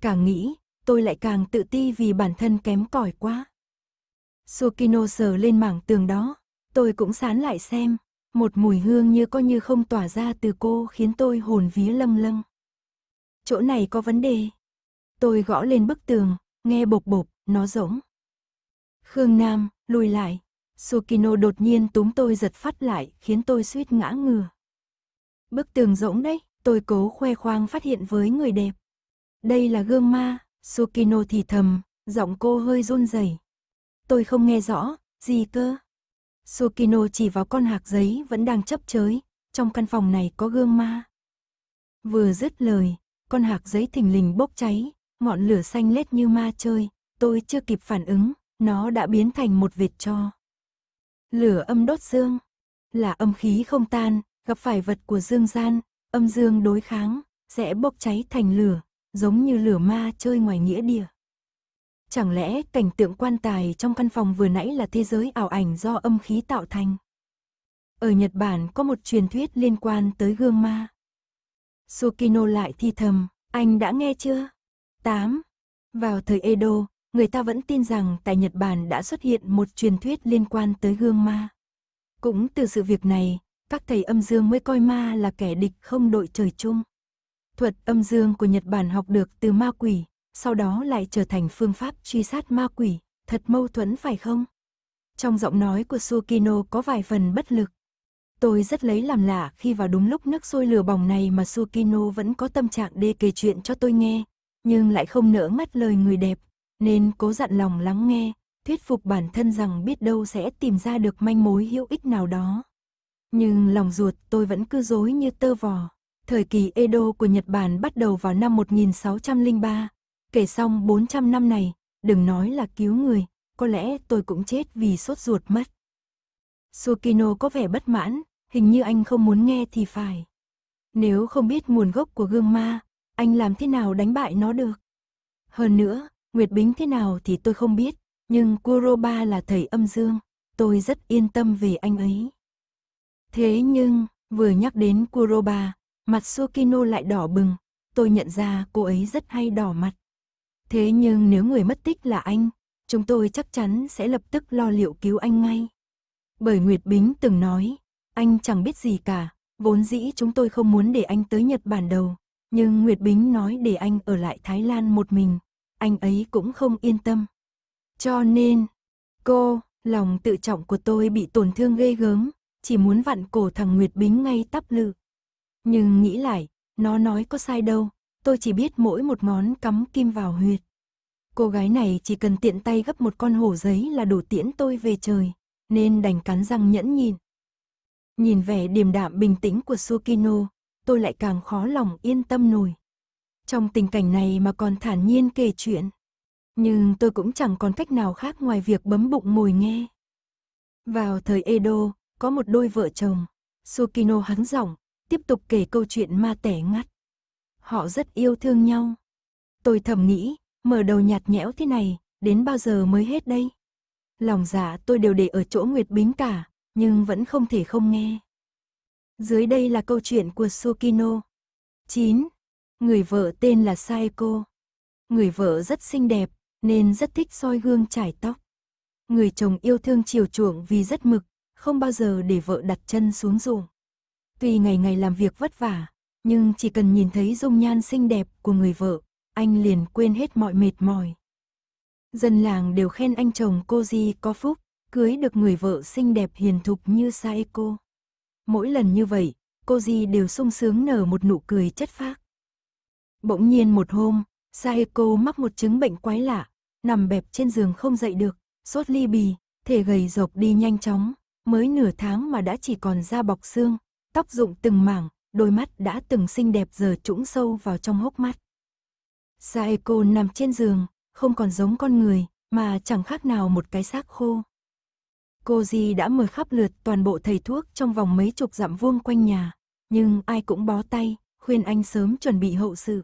Càng nghĩ, tôi lại càng tự ti vì bản thân kém cỏi quá. Tsukino sờ lên mảng tường đó, tôi cũng sán lại xem, một mùi hương như có như không tỏa ra từ cô khiến tôi hồn vía lâng lâng. Chỗ này có vấn đề. Tôi gõ lên bức tường, nghe bộp bộp, nó rỗng. Khương Nam, lùi lại. Tsukino đột nhiên túm tôi giật phát lại, khiến tôi suýt ngã ngửa. Bức tường rỗng đấy, tôi cố khoe khoang phát hiện với người đẹp. Đây là gương ma, Tsukino thì thầm, giọng cô hơi run rẩy. Tôi không nghe rõ, gì cơ? Tsukino chỉ vào con hạc giấy vẫn đang chấp chới, trong căn phòng này có gương ma. Vừa dứt lời, con hạc giấy thình lình bốc cháy, ngọn lửa xanh lét như ma chơi, tôi chưa kịp phản ứng, nó đã biến thành một vệt tro. Lửa âm đốt dương, là âm khí không tan, gặp phải vật của dương gian, âm dương đối kháng, sẽ bốc cháy thành lửa, giống như lửa ma chơi ngoài nghĩa địa. Chẳng lẽ cảnh tượng quan tài trong căn phòng vừa nãy là thế giới ảo ảnh do âm khí tạo thành? Ở Nhật Bản có một truyền thuyết liên quan tới gương ma. Tsukino lại thì thầm, anh đã nghe chưa? tám. Vào thời Edo, người ta vẫn tin rằng tại Nhật Bản đã xuất hiện một truyền thuyết liên quan tới gương ma. Cũng từ sự việc này, các thầy âm dương mới coi ma là kẻ địch không đội trời chung. Thuật âm dương của Nhật Bản học được từ ma quỷ, sau đó lại trở thành phương pháp truy sát ma quỷ, thật mâu thuẫn phải không? Trong giọng nói của Tsukino có vài phần bất lực. Tôi rất lấy làm lạ khi vào đúng lúc nước sôi lửa bỏng này mà Tsukino vẫn có tâm trạng đê kể chuyện cho tôi nghe, nhưng lại không nỡ ngắt lời người đẹp, nên cố dặn lòng lắng nghe, thuyết phục bản thân rằng biết đâu sẽ tìm ra được manh mối hữu ích nào đó. Nhưng lòng ruột tôi vẫn cứ rối như tơ vò. Thời kỳ Edo của Nhật Bản bắt đầu vào năm một nghìn sáu trăm lẻ ba. Kể xong bốn trăm năm này, đừng nói là cứu người, có lẽ tôi cũng chết vì sốt ruột mất. Tsukino có vẻ bất mãn, hình như anh không muốn nghe thì phải. Nếu không biết nguồn gốc của gương ma, anh làm thế nào đánh bại nó được? Hơn nữa, Nguyệt Bính thế nào thì tôi không biết, nhưng Kuroba là thầy âm dương, tôi rất yên tâm về anh ấy. Thế nhưng, vừa nhắc đến Kuroba, mặt Tsukino lại đỏ bừng, tôi nhận ra cô ấy rất hay đỏ mặt. Thế nhưng nếu người mất tích là anh, chúng tôi chắc chắn sẽ lập tức lo liệu cứu anh ngay. Bởi Nguyệt Bính từng nói, anh chẳng biết gì cả, vốn dĩ chúng tôi không muốn để anh tới Nhật Bản đâu, nhưng Nguyệt Bính nói để anh ở lại Thái Lan một mình, anh ấy cũng không yên tâm. Cho nên, cô, lòng tự trọng của tôi bị tổn thương ghê gớm, chỉ muốn vặn cổ thằng Nguyệt Bính ngay tắp lự. Nhưng nghĩ lại, nó nói có sai đâu, tôi chỉ biết mỗi một ngón cắm kim vào huyệt. Cô gái này chỉ cần tiện tay gấp một con hổ giấy là đủ tiễn tôi về trời, nên đành cắn răng nhẫn nhịn. Nhìn vẻ điềm đạm bình tĩnh của Tsukino, tôi lại càng khó lòng yên tâm nổi. Trong tình cảnh này mà còn thản nhiên kể chuyện. Nhưng tôi cũng chẳng còn cách nào khác ngoài việc bấm bụng ngồi nghe. Vào thời Edo, có một đôi vợ chồng, Tsukino hắng giọng, tiếp tục kể câu chuyện ma tẻ ngắt. Họ rất yêu thương nhau. Tôi thầm nghĩ, mở đầu nhạt nhẽo thế này, đến bao giờ mới hết đây? Lòng dạ tôi đều để ở chỗ Nguyệt Bính cả, nhưng vẫn không thể không nghe. Dưới đây là câu chuyện của Tsukino. chín. Người vợ tên là Saeko. Người vợ rất xinh đẹp, nên rất thích soi gương chải tóc. Người chồng yêu thương chiều chuộng vì rất mực, không bao giờ để vợ đặt chân xuống ruộng. Tuy ngày ngày làm việc vất vả, nhưng chỉ cần nhìn thấy dung nhan xinh đẹp của người vợ, anh liền quên hết mọi mệt mỏi. Dân làng đều khen anh chồng Koji có phúc, cưới được người vợ xinh đẹp hiền thục như Saeko. Mỗi lần như vậy, Koji đều sung sướng nở một nụ cười chất phác. Bỗng nhiên một hôm, Saeko mắc một chứng bệnh quái lạ, nằm bẹp trên giường không dậy được, sốt li bì, thể gầy rộc đi nhanh chóng, mới nửa tháng mà đã chỉ còn da bọc xương, tóc rụng từng mảng, đôi mắt đã từng xinh đẹp giờ trũng sâu vào trong hốc mắt. Saeko nằm trên giường, không còn giống con người, mà chẳng khác nào một cái xác khô. Koji đã mời khắp lượt toàn bộ thầy thuốc trong vòng mấy chục dặm vuông quanh nhà, nhưng ai cũng bó tay, khuyên anh sớm chuẩn bị hậu sự.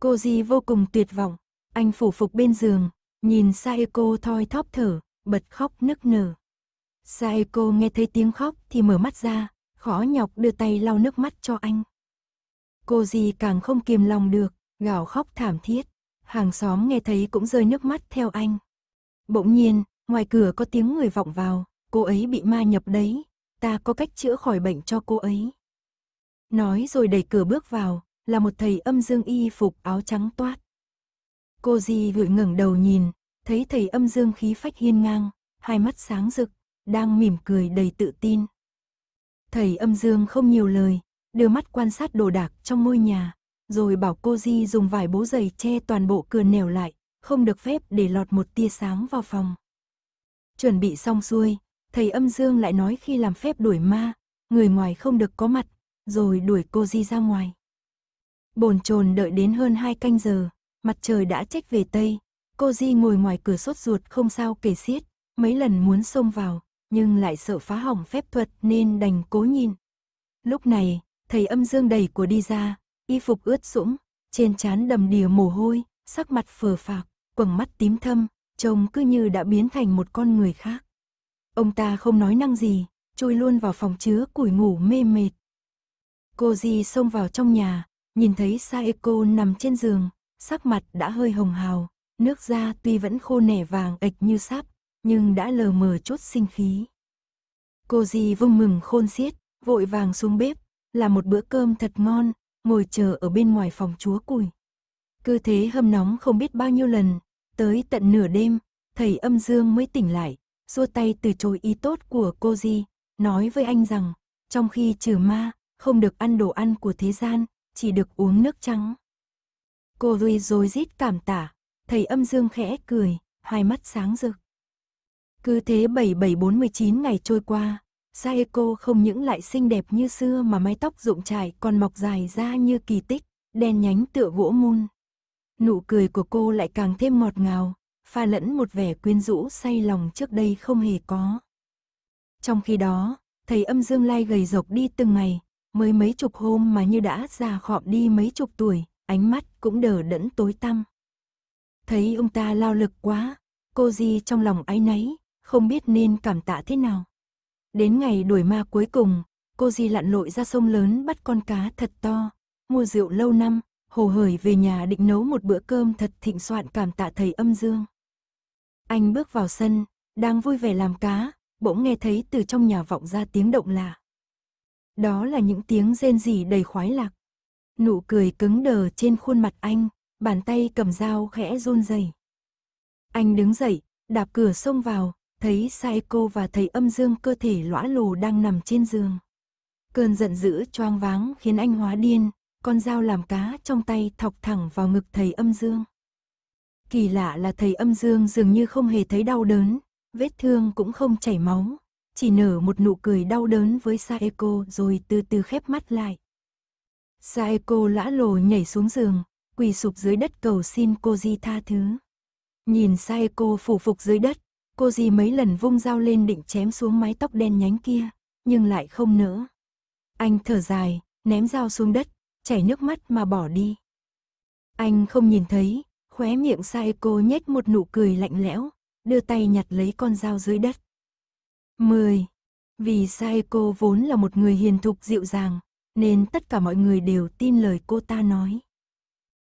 Koji vô cùng tuyệt vọng, anh phủ phục bên giường, nhìn Saeko thoi thóp thở, bật khóc nức nở. Saeko nghe thấy tiếng khóc thì mở mắt ra, khó nhọc đưa tay lau nước mắt cho anh. Koji càng không kiềm lòng được, gào khóc thảm thiết, hàng xóm nghe thấy cũng rơi nước mắt theo anh. Bỗng nhiên, ngoài cửa có tiếng người vọng vào, cô ấy bị ma nhập đấy, ta có cách chữa khỏi bệnh cho cô ấy. Nói rồi đẩy cửa bước vào, là một thầy âm dương y phục áo trắng toát. Koji vội ngẩng đầu nhìn, thấy thầy âm dương khí phách hiên ngang, hai mắt sáng rực, đang mỉm cười đầy tự tin. Thầy âm dương không nhiều lời, đưa mắt quan sát đồ đạc trong ngôi nhà, rồi bảo Koji dùng vải bố dày che toàn bộ cửa nẻo lại, không được phép để lọt một tia sáng vào phòng. Chuẩn bị xong xuôi, thầy âm dương lại nói khi làm phép đuổi ma, người ngoài không được có mặt, rồi đuổi Koji ra ngoài. Bồn chồn đợi đến hơn hai canh giờ, mặt trời đã chếch về tây, Koji ngồi ngoài cửa sốt ruột không sao kể xiết, mấy lần muốn xông vào, nhưng lại sợ phá hỏng phép thuật nên đành cố nhìn. Lúc này, thầy âm dương đẩy Koji đi ra, y phục ướt sũng, trên trán đầm đìa mồ hôi, sắc mặt phờ phạc, quầng mắt tím thâm, trông cứ như đã biến thành một con người khác. Ông ta không nói năng gì, chui luôn vào phòng chứa củi ngủ mê mệt. Koji xông vào trong nhà, nhìn thấy Saeko nằm trên giường, sắc mặt đã hơi hồng hào, nước da tuy vẫn khô nẻ vàng ệch như sáp, nhưng đã lờ mờ chút sinh khí. Koji vui mừng khôn xiết, vội vàng xuống bếp, làm một bữa cơm thật ngon, ngồi chờ ở bên ngoài phòng chúa củi. Cứ thế hâm nóng không biết bao nhiêu lần, tới tận nửa đêm, thầy âm dương mới tỉnh lại, xua tay từ chối ý tốt của Koji, nói với anh rằng, trong khi trừ ma, không được ăn đồ ăn của thế gian, chỉ được uống nước trắng. Cô Rui rối rít cảm tả, thầy Âm Dương khẽ cười, hai mắt sáng rực. Cứ thế bảy bảy bốn mươi chín ngày trôi qua, Saeko không những lại xinh đẹp như xưa mà mái tóc rụng chải còn mọc dài ra như kỳ tích, đen nhánh tựa gỗ mun. Nụ cười của cô lại càng thêm ngọt ngào, pha lẫn một vẻ quyến rũ say lòng trước đây không hề có. Trong khi đó, thầy Âm Dương lai gầy rộc đi từng ngày, mới mấy chục hôm mà như đã già khọm đi mấy chục tuổi, ánh mắt cũng đờ đẫn tối tăm. Thấy ông ta lao lực quá, Koji trong lòng áy náy, không biết nên cảm tạ thế nào. Đến ngày đuổi ma cuối cùng, Koji lặn lội ra sông lớn bắt con cá thật to, mua rượu lâu năm, hồ hởi về nhà định nấu một bữa cơm thật thịnh soạn cảm tạ thầy Âm Dương. Anh bước vào sân, đang vui vẻ làm cá, bỗng nghe thấy từ trong nhà vọng ra tiếng động lạ. Đó là những tiếng rên rỉ đầy khoái lạc. Nụ cười cứng đờ trên khuôn mặt anh, bàn tay cầm dao khẽ run rẩy. Anh đứng dậy, đạp cửa xông vào, thấy Saeko và thầy Âm Dương cơ thể lõa lồ đang nằm trên giường. Cơn giận dữ choang váng khiến anh hóa điên, con dao làm cá trong tay thọc thẳng vào ngực thầy Âm Dương. Kỳ lạ là thầy Âm Dương dường như không hề thấy đau đớn, vết thương cũng không chảy máu, chỉ nở một nụ cười đau đớn với Saeko rồi từ từ khép mắt lại. Saeko lã lồ nhảy xuống giường, quỳ sụp dưới đất cầu xin Koji tha thứ. Nhìn Saeko phủ phục dưới đất, Koji mấy lần vung dao lên định chém xuống mái tóc đen nhánh kia, nhưng lại không nỡ. Anh thở dài, ném dao xuống đất, chảy nước mắt mà bỏ đi. Anh không nhìn thấy, khóe miệng Saeko nhếch một nụ cười lạnh lẽo, đưa tay nhặt lấy con dao dưới đất. mười. Vì Saeko vốn là một người hiền thục dịu dàng, nên tất cả mọi người đều tin lời cô ta nói.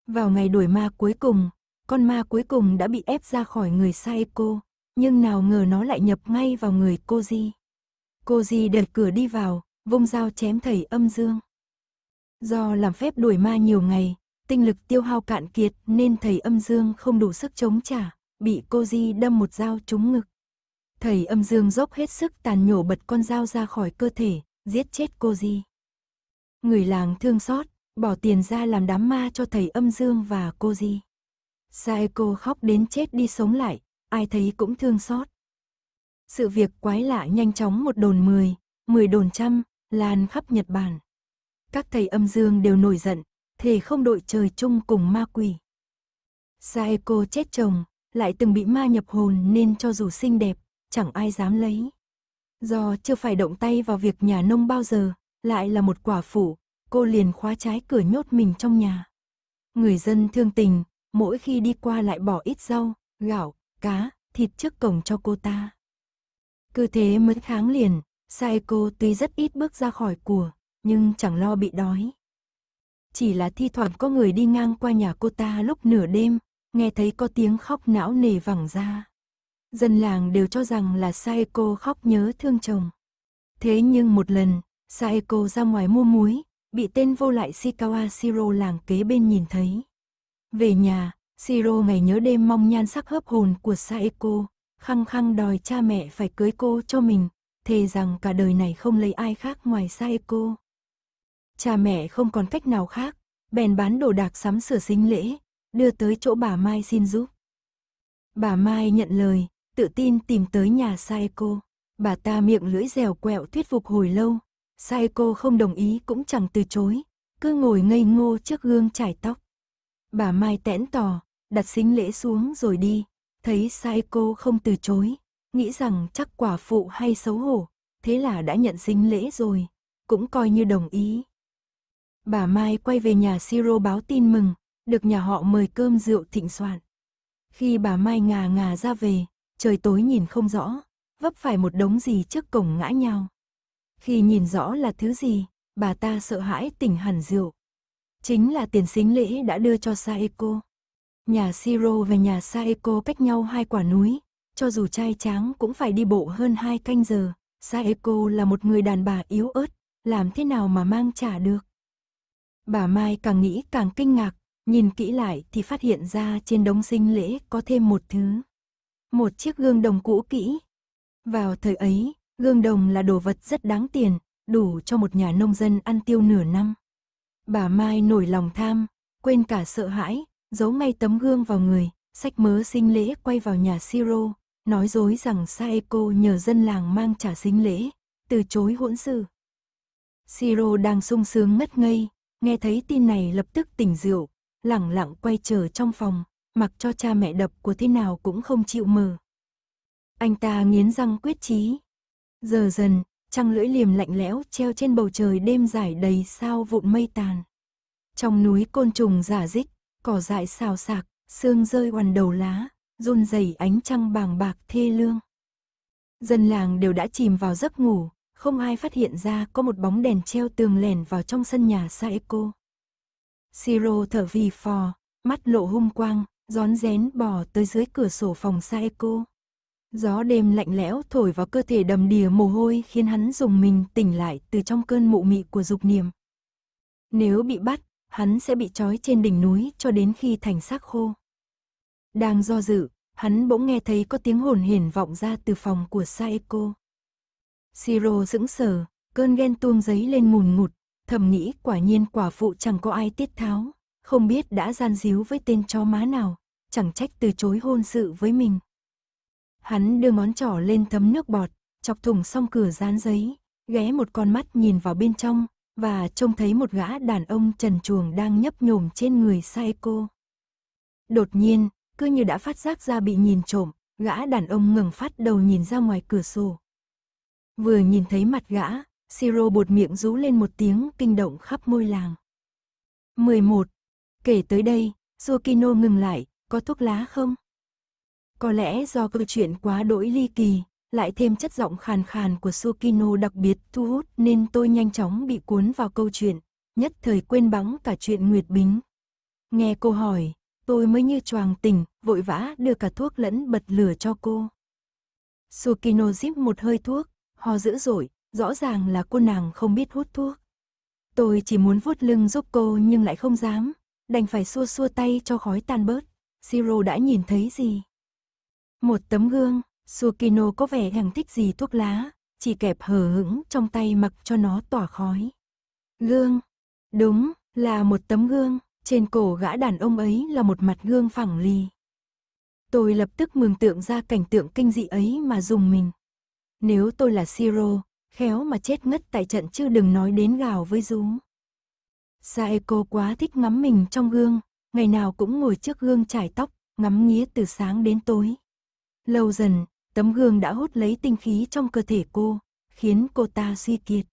Vào ngày đuổi ma cuối cùng, con ma cuối cùng đã bị ép ra khỏi người Saeko, nhưng nào ngờ nó lại nhập ngay vào người Koji. Koji đẩy cửa đi vào, vung dao chém thầy Âm Dương. Do làm phép đuổi ma nhiều ngày, tinh lực tiêu hao cạn kiệt nên thầy Âm Dương không đủ sức chống trả, bị Koji đâm một dao trúng ngực. Thầy Âm Dương dốc hết sức tàn nhổ bật con dao ra khỏi cơ thể, giết chết Koji. Người làng thương xót, bỏ tiền ra làm đám ma cho thầy Âm Dương và Koji. Saeko khóc đến chết đi sống lại, ai thấy cũng thương xót. Sự việc quái lạ nhanh chóng một đồn mười, mười đồn trăm, lan khắp Nhật Bản. Các thầy Âm Dương đều nổi giận, thề không đội trời chung cùng ma quỷ. Saeko chết chồng, lại từng bị ma nhập hồn nên cho dù xinh đẹp, chẳng ai dám lấy. Do chưa phải động tay vào việc nhà nông bao giờ, lại là một quả phụ, cô liền khóa trái cửa nhốt mình trong nhà. Người dân thương tình, mỗi khi đi qua lại bỏ ít rau, gạo, cá, thịt trước cổng cho cô ta. Cứ thế mấy tháng liền, Saeko tuy rất ít bước ra khỏi cửa, nhưng chẳng lo bị đói. Chỉ là thi thoảng có người đi ngang qua nhà cô ta lúc nửa đêm, nghe thấy có tiếng khóc não nề vẳng ra. Dân làng đều cho rằng là Saeko khóc nhớ thương chồng. Thế nhưng một lần, Saeko ra ngoài mua muối, bị tên vô lại Shikawa Shiro làng kế bên nhìn thấy. Về nhà, Shiro ngày nhớ đêm mong nhan sắc hấp hồn của Saeko, khăng khăng đòi cha mẹ phải cưới cô cho mình, thề rằng cả đời này không lấy ai khác ngoài Saeko. Cha mẹ không còn cách nào khác, bèn bán đồ đạc sắm sửa sính lễ, đưa tới chỗ bà Mai xin giúp. Bà Mai nhận lời, tự tin tìm tới nhà Saeko. Bà ta miệng lưỡi dẻo quẹo thuyết phục hồi lâu, Saeko không đồng ý cũng chẳng từ chối, cứ ngồi ngây ngô trước gương chải tóc. Bà Mai tẽn tỏ, đặt sính lễ xuống rồi đi, thấy Saeko không từ chối, nghĩ rằng chắc quả phụ hay xấu hổ, thế là đã nhận sính lễ rồi, cũng coi như đồng ý. Bà Mai quay về nhà Shiro báo tin mừng, được nhà họ mời cơm rượu thịnh soạn. Khi bà Mai ngà ngà ra về, trời tối nhìn không rõ, vấp phải một đống gì trước cổng ngã nhào. Khi nhìn rõ là thứ gì, bà ta sợ hãi tỉnh hẳn rượu. Chính là tiền sính lễ đã đưa cho Saeko. Nhà Shiro và nhà Saeko cách nhau hai quả núi, cho dù trai tráng cũng phải đi bộ hơn hai canh giờ. Saeko là một người đàn bà yếu ớt, làm thế nào mà mang trả được. Bà Mai càng nghĩ càng kinh ngạc, nhìn kỹ lại thì phát hiện ra trên đống sính lễ có thêm một thứ. Một chiếc gương đồng cũ kỹ. Vào thời ấy, gương đồng là đồ vật rất đáng tiền, đủ cho một nhà nông dân ăn tiêu nửa năm. Bà Mai nổi lòng tham, quên cả sợ hãi, giấu ngay tấm gương vào người, sách mớ sinh lễ quay vào nhà Shiro, nói dối rằng Saeko nhờ dân làng mang trả sinh lễ, từ chối hỗn sự. Shiro đang sung sướng ngất ngây, nghe thấy tin này lập tức tỉnh rượu, lẳng lặng quay trở trong phòng, mặc cho cha mẹ đập của thế nào cũng không chịu mở. Anh ta nghiến răng quyết chí. Giờ dần, trăng lưỡi liềm lạnh lẽo treo trên bầu trời đêm rải đầy sao vụn mây tàn. Trong núi côn trùng rả rích, cỏ dại xào xạc, sương rơi oằn đầu lá, run rẩy ánh trăng bàng bạc thê lương. Dân làng đều đã chìm vào giấc ngủ, không ai phát hiện ra có một bóng đèn treo tường lẻn vào trong sân nhà Saeko. Shiro thở phì phò, mắt lộ hung quang, rón rén bò tới dưới cửa sổ phòng Saeko. Gió đêm lạnh lẽo thổi vào cơ thể đầm đìa mồ hôi khiến hắn rùng mình tỉnh lại từ trong cơn mụ mị của dục niệm. Nếu bị bắt, hắn sẽ bị trói trên đỉnh núi cho đến khi thành xác khô. Đang do dự, hắn bỗng nghe thấy có tiếng hồn hển vọng ra từ phòng của Saeko. Shiro sững sờ, cơn ghen tuông giấy lên ngùn ngụt, thầm nghĩ quả nhiên quả phụ chẳng có ai tiết tháo, không biết đã gian díu với tên chó má nào, chẳng trách từ chối hôn sự với mình. Hắn đưa ngón trỏ lên thấm nước bọt, chọc thủng xong cửa dán giấy, ghé một con mắt nhìn vào bên trong, và trông thấy một gã đàn ông trần truồng đang nhấp nhổm trên người Saeko. Đột nhiên, cứ như đã phát giác ra bị nhìn trộm, gã đàn ông ngẩng phát đầu nhìn ra ngoài cửa sổ. Vừa nhìn thấy mặt gã, Shiro bột miệng rú lên một tiếng kinh động khắp ngôi làng. mười một. Kể tới đây, Tsukino ngừng lại, có thuốc lá không? Có lẽ do câu chuyện quá đỗi ly kỳ, lại thêm chất giọng khàn khàn của Tsukino đặc biệt thu hút nên tôi nhanh chóng bị cuốn vào câu chuyện, nhất thời quên bẵng cả chuyện Nguyệt Bính. Nghe cô hỏi, tôi mới như choàng tỉnh, vội vã đưa cả thuốc lẫn bật lửa cho cô. Tsukino díp một hơi thuốc, ho dữ dội, rõ ràng là cô nàng không biết hút thuốc. Tôi chỉ muốn vuốt lưng giúp cô nhưng lại không dám, đành phải xua xua tay cho khói tan bớt. Shiro đã nhìn thấy gì? Một tấm gương. Tsukino có vẻ chẳng thích gì thuốc lá, chỉ kẹp hờ hững trong tay mặc cho nó tỏa khói. Gương, đúng, là một tấm gương, trên cổ gã đàn ông ấy là một mặt gương phẳng lì. Tôi lập tức mường tượng ra cảnh tượng kinh dị ấy mà rùng mình. Nếu tôi là Shiro, khéo mà chết ngất tại trận chứ đừng nói đến gào với rú. Saeko quá thích ngắm mình trong gương, ngày nào cũng ngồi trước gương chải tóc, ngắm nghía từ sáng đến tối. Lâu dần, tấm gương đã hút lấy tinh khí trong cơ thể cô, khiến cô ta suy kiệt.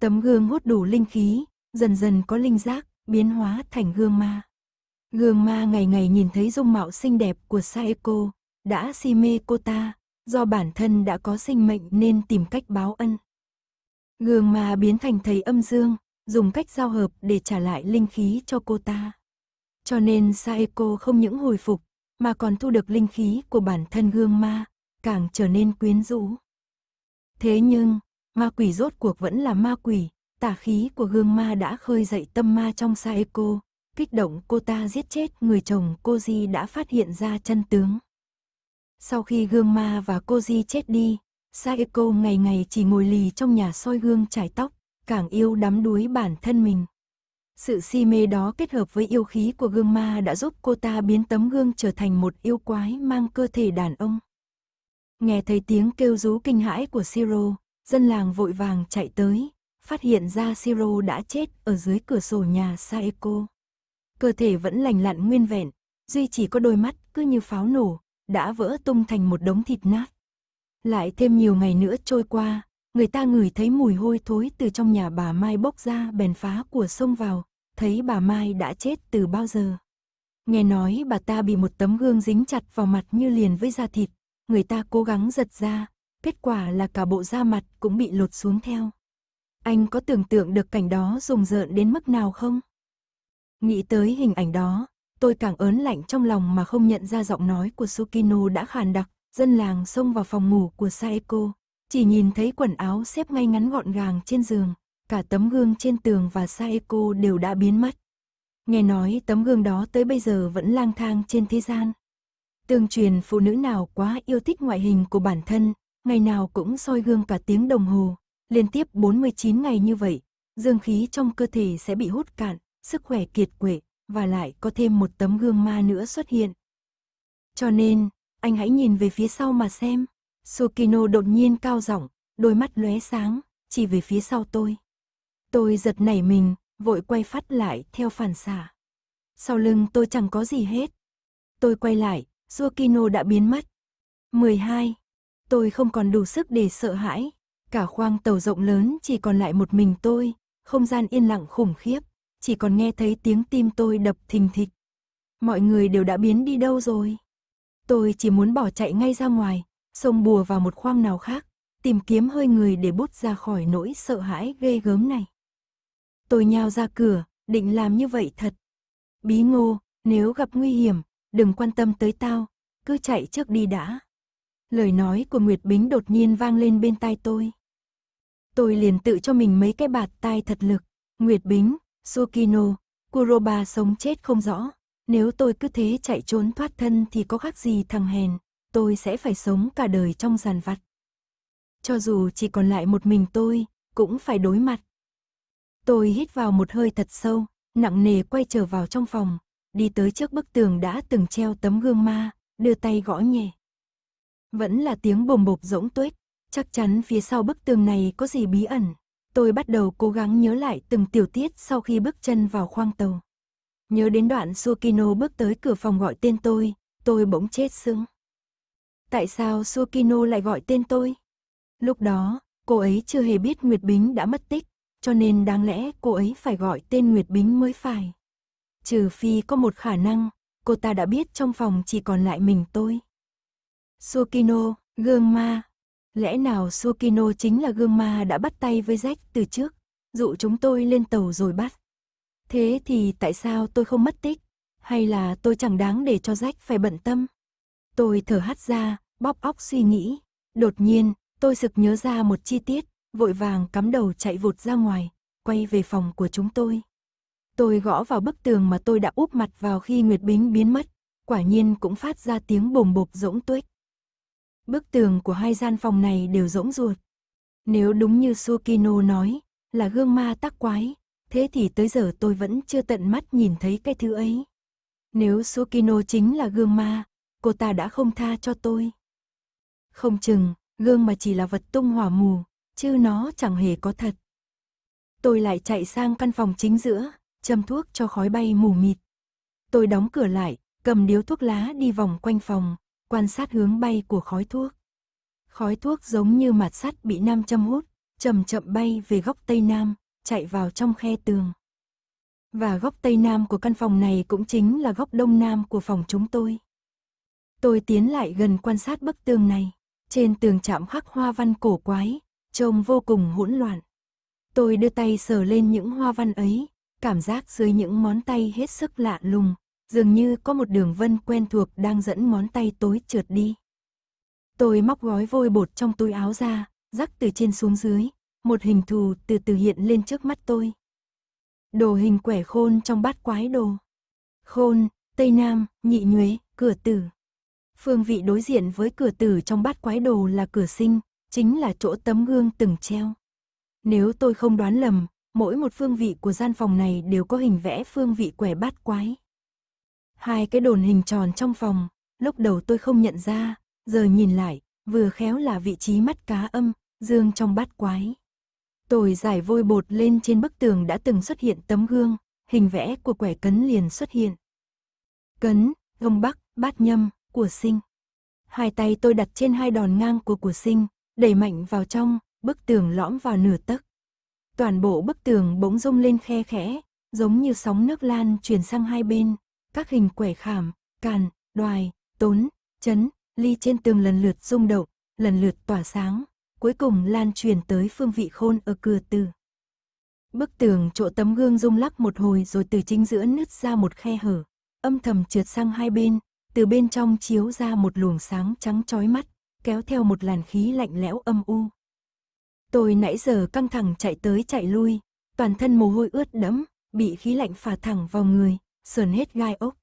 Tấm gương hút đủ linh khí, dần dần có linh giác, biến hóa thành gương ma. Gương ma ngày ngày nhìn thấy dung mạo xinh đẹp của Saeko, đã si mê cô ta, do bản thân đã có sinh mệnh nên tìm cách báo ân. Gương ma biến thành thầy âm dương, dùng cách giao hợp để trả lại linh khí cho cô ta. Cho nên Saeko không những hồi phục, mà còn thu được linh khí của bản thân gương ma, càng trở nên quyến rũ. Thế nhưng, ma quỷ rốt cuộc vẫn là ma quỷ, tà khí của gương ma đã khơi dậy tâm ma trong Saeko, kích động cô ta giết chết người chồng Koji đã phát hiện ra chân tướng. Sau khi gương ma và Koji chết đi, Saeko ngày ngày chỉ ngồi lì trong nhà soi gương chải tóc, càng yêu đắm đuối bản thân mình. Sự si mê đó kết hợp với yêu khí của gương ma đã giúp cô ta biến tấm gương trở thành một yêu quái mang cơ thể đàn ông. Nghe thấy tiếng kêu rú kinh hãi của Shiro, dân làng vội vàng chạy tới, phát hiện ra Shiro đã chết ở dưới cửa sổ nhà Saeko. Cơ thể vẫn lành lặn nguyên vẹn, duy chỉ có đôi mắt cứ như pháo nổ, đã vỡ tung thành một đống thịt nát. Lại thêm nhiều ngày nữa trôi qua, người ta ngửi thấy mùi hôi thối từ trong nhà bà Mai bốc ra bèn phá cửa xông vào, thấy bà Mai đã chết từ bao giờ. Nghe nói bà ta bị một tấm gương dính chặt vào mặt như liền với da thịt, người ta cố gắng giật ra, kết quả là cả bộ da mặt cũng bị lột xuống theo. Anh có tưởng tượng được cảnh đó rùng rợn đến mức nào không? Nghĩ tới hình ảnh đó, tôi càng ớn lạnh trong lòng mà không nhận ra giọng nói của Tsukino đã khàn đặc, dân làng xông vào phòng ngủ của Saeko. Chỉ nhìn thấy quần áo xếp ngay ngắn gọn gàng trên giường, cả tấm gương trên tường và Saeko đều đã biến mất. Nghe nói tấm gương đó tới bây giờ vẫn lang thang trên thế gian. Tương truyền phụ nữ nào quá yêu thích ngoại hình của bản thân, ngày nào cũng soi gương cả tiếng đồng hồ, liên tiếp bốn mươi chín ngày như vậy, dương khí trong cơ thể sẽ bị hút cạn, sức khỏe kiệt quệ, và lại có thêm một tấm gương ma nữa xuất hiện. Cho nên, anh hãy nhìn về phía sau mà xem. Tsukino đột nhiên cao giọng, đôi mắt lóe sáng, chỉ về phía sau tôi. Tôi giật nảy mình, vội quay phắt lại theo phản xạ. Sau lưng tôi chẳng có gì hết. Tôi quay lại, Tsukino đã biến mất. mười hai. Tôi không còn đủ sức để sợ hãi. Cả khoang tàu rộng lớn chỉ còn lại một mình tôi, không gian yên lặng khủng khiếp, chỉ còn nghe thấy tiếng tim tôi đập thình thịch. Mọi người đều đã biến đi đâu rồi? Tôi chỉ muốn bỏ chạy ngay ra ngoài, xông bùa vào một khoang nào khác, tìm kiếm hơi người để bút ra khỏi nỗi sợ hãi ghê gớm này. Tôi nhào ra cửa, định làm như vậy thật. Bí ngô, nếu gặp nguy hiểm, đừng quan tâm tới tao, cứ chạy trước đi đã. Lời nói của Nguyệt Bính đột nhiên vang lên bên tai tôi. Tôi liền tự cho mình mấy cái bạt tai thật lực. Nguyệt Bính, Tsukino, Kuroba sống chết không rõ. Nếu tôi cứ thế chạy trốn thoát thân thì có khác gì thằng hèn, tôi sẽ phải sống cả đời trong dằn vặt. Cho dù chỉ còn lại một mình tôi, cũng phải đối mặt. Tôi hít vào một hơi thật sâu, nặng nề quay trở vào trong phòng, đi tới trước bức tường đã từng treo tấm gương ma, đưa tay gõ nhẹ. Vẫn là tiếng bồm bộp rỗng tuếch, chắc chắn phía sau bức tường này có gì bí ẩn. Tôi bắt đầu cố gắng nhớ lại từng tiểu tiết sau khi bước chân vào khoang tàu. Nhớ đến đoạn Tsukino bước tới cửa phòng gọi tên tôi, tôi bỗng chết sững. Tại sao Tsukino lại gọi tên tôi? Lúc đó, cô ấy chưa hề biết Nguyệt Bính đã mất tích, cho nên đáng lẽ cô ấy phải gọi tên Nguyệt Bính mới phải. Trừ phi có một khả năng, cô ta đã biết trong phòng chỉ còn lại mình tôi. Tsukino, gương ma. Lẽ nào Tsukino chính là gương ma đã bắt tay với Jack từ trước, dụ chúng tôi lên tàu rồi bắt. Thế thì tại sao tôi không mất tích? Hay là tôi chẳng đáng để cho Jack phải bận tâm? Tôi thở hắt ra, bóp óc suy nghĩ. Đột nhiên, tôi sực nhớ ra một chi tiết, vội vàng cắm đầu chạy vụt ra ngoài, quay về phòng của chúng tôi. Tôi gõ vào bức tường mà tôi đã úp mặt vào khi Nguyệt Bính biến mất, quả nhiên cũng phát ra tiếng bồm bộp rỗng tuếch. Bức tường của hai gian phòng này đều rỗng ruột. Nếu đúng như Tsukino nói, là gương ma tác quái, thế thì tới giờ tôi vẫn chưa tận mắt nhìn thấy cái thứ ấy. Nếu Tsukino chính là gương ma, cô ta đã không tha cho tôi. Không chừng, gương mà chỉ là vật tung hỏa mù, chứ nó chẳng hề có thật. Tôi lại chạy sang căn phòng chính giữa, châm thuốc cho khói bay mù mịt. Tôi đóng cửa lại, cầm điếu thuốc lá đi vòng quanh phòng, quan sát hướng bay của khói thuốc. Khói thuốc giống như mạt sắt bị nam châm hút, chậm chậm bay về góc Tây Nam, chạy vào trong khe tường. Và góc Tây Nam của căn phòng này cũng chính là góc Đông Nam của phòng chúng tôi. Tôi tiến lại gần quan sát bức tường này. Trên tường chạm khắc hoa văn cổ quái, trông vô cùng hỗn loạn. Tôi đưa tay sờ lên những hoa văn ấy, cảm giác dưới những ngón tay hết sức lạ lùng. Dường như có một đường vân quen thuộc đang dẫn ngón tay tối trượt đi. Tôi móc gói vôi bột trong túi áo ra, rắc từ trên xuống dưới. Một hình thù từ từ hiện lên trước mắt tôi. Đồ hình quẻ khôn trong bát quái đồ. Khôn, Tây Nam, Nhị Nhuế, cửa tử. Phương vị đối diện với cửa tử trong bát quái đồ là cửa sinh, chính là chỗ tấm gương từng treo. Nếu tôi không đoán lầm, mỗi một phương vị của gian phòng này đều có hình vẽ phương vị quẻ bát quái. Hai cái đồn hình tròn trong phòng, lúc đầu tôi không nhận ra, giờ nhìn lại, vừa khéo là vị trí mắt cá âm, dương trong bát quái. Tôi giải vôi bột lên trên bức tường đã từng xuất hiện tấm gương, hình vẽ của quẻ cấn liền xuất hiện. Cấn, gông bắc, bát nhâm, của sinh. Hai tay tôi đặt trên hai đòn ngang của của sinh, đẩy mạnh vào trong, bức tường lõm vào nửa tấc. Toàn bộ bức tường bỗng rung lên khe khẽ, giống như sóng nước lan truyền sang hai bên. Các hình quẻ khảm, càn, đoài, tốn, chấn, ly trên tường lần lượt rung động, lần lượt tỏa sáng, cuối cùng lan truyền tới phương vị khôn ở cửa tử. Bức tường chỗ tấm gương rung lắc một hồi rồi từ chính giữa nứt ra một khe hở, âm thầm trượt sang hai bên, từ bên trong chiếu ra một luồng sáng trắng chói mắt, kéo theo một làn khí lạnh lẽo âm u. Tôi nãy giờ căng thẳng chạy tới chạy lui, toàn thân mồ hôi ướt đẫm, bị khí lạnh phả thẳng vào người, sờn hết gai ốc.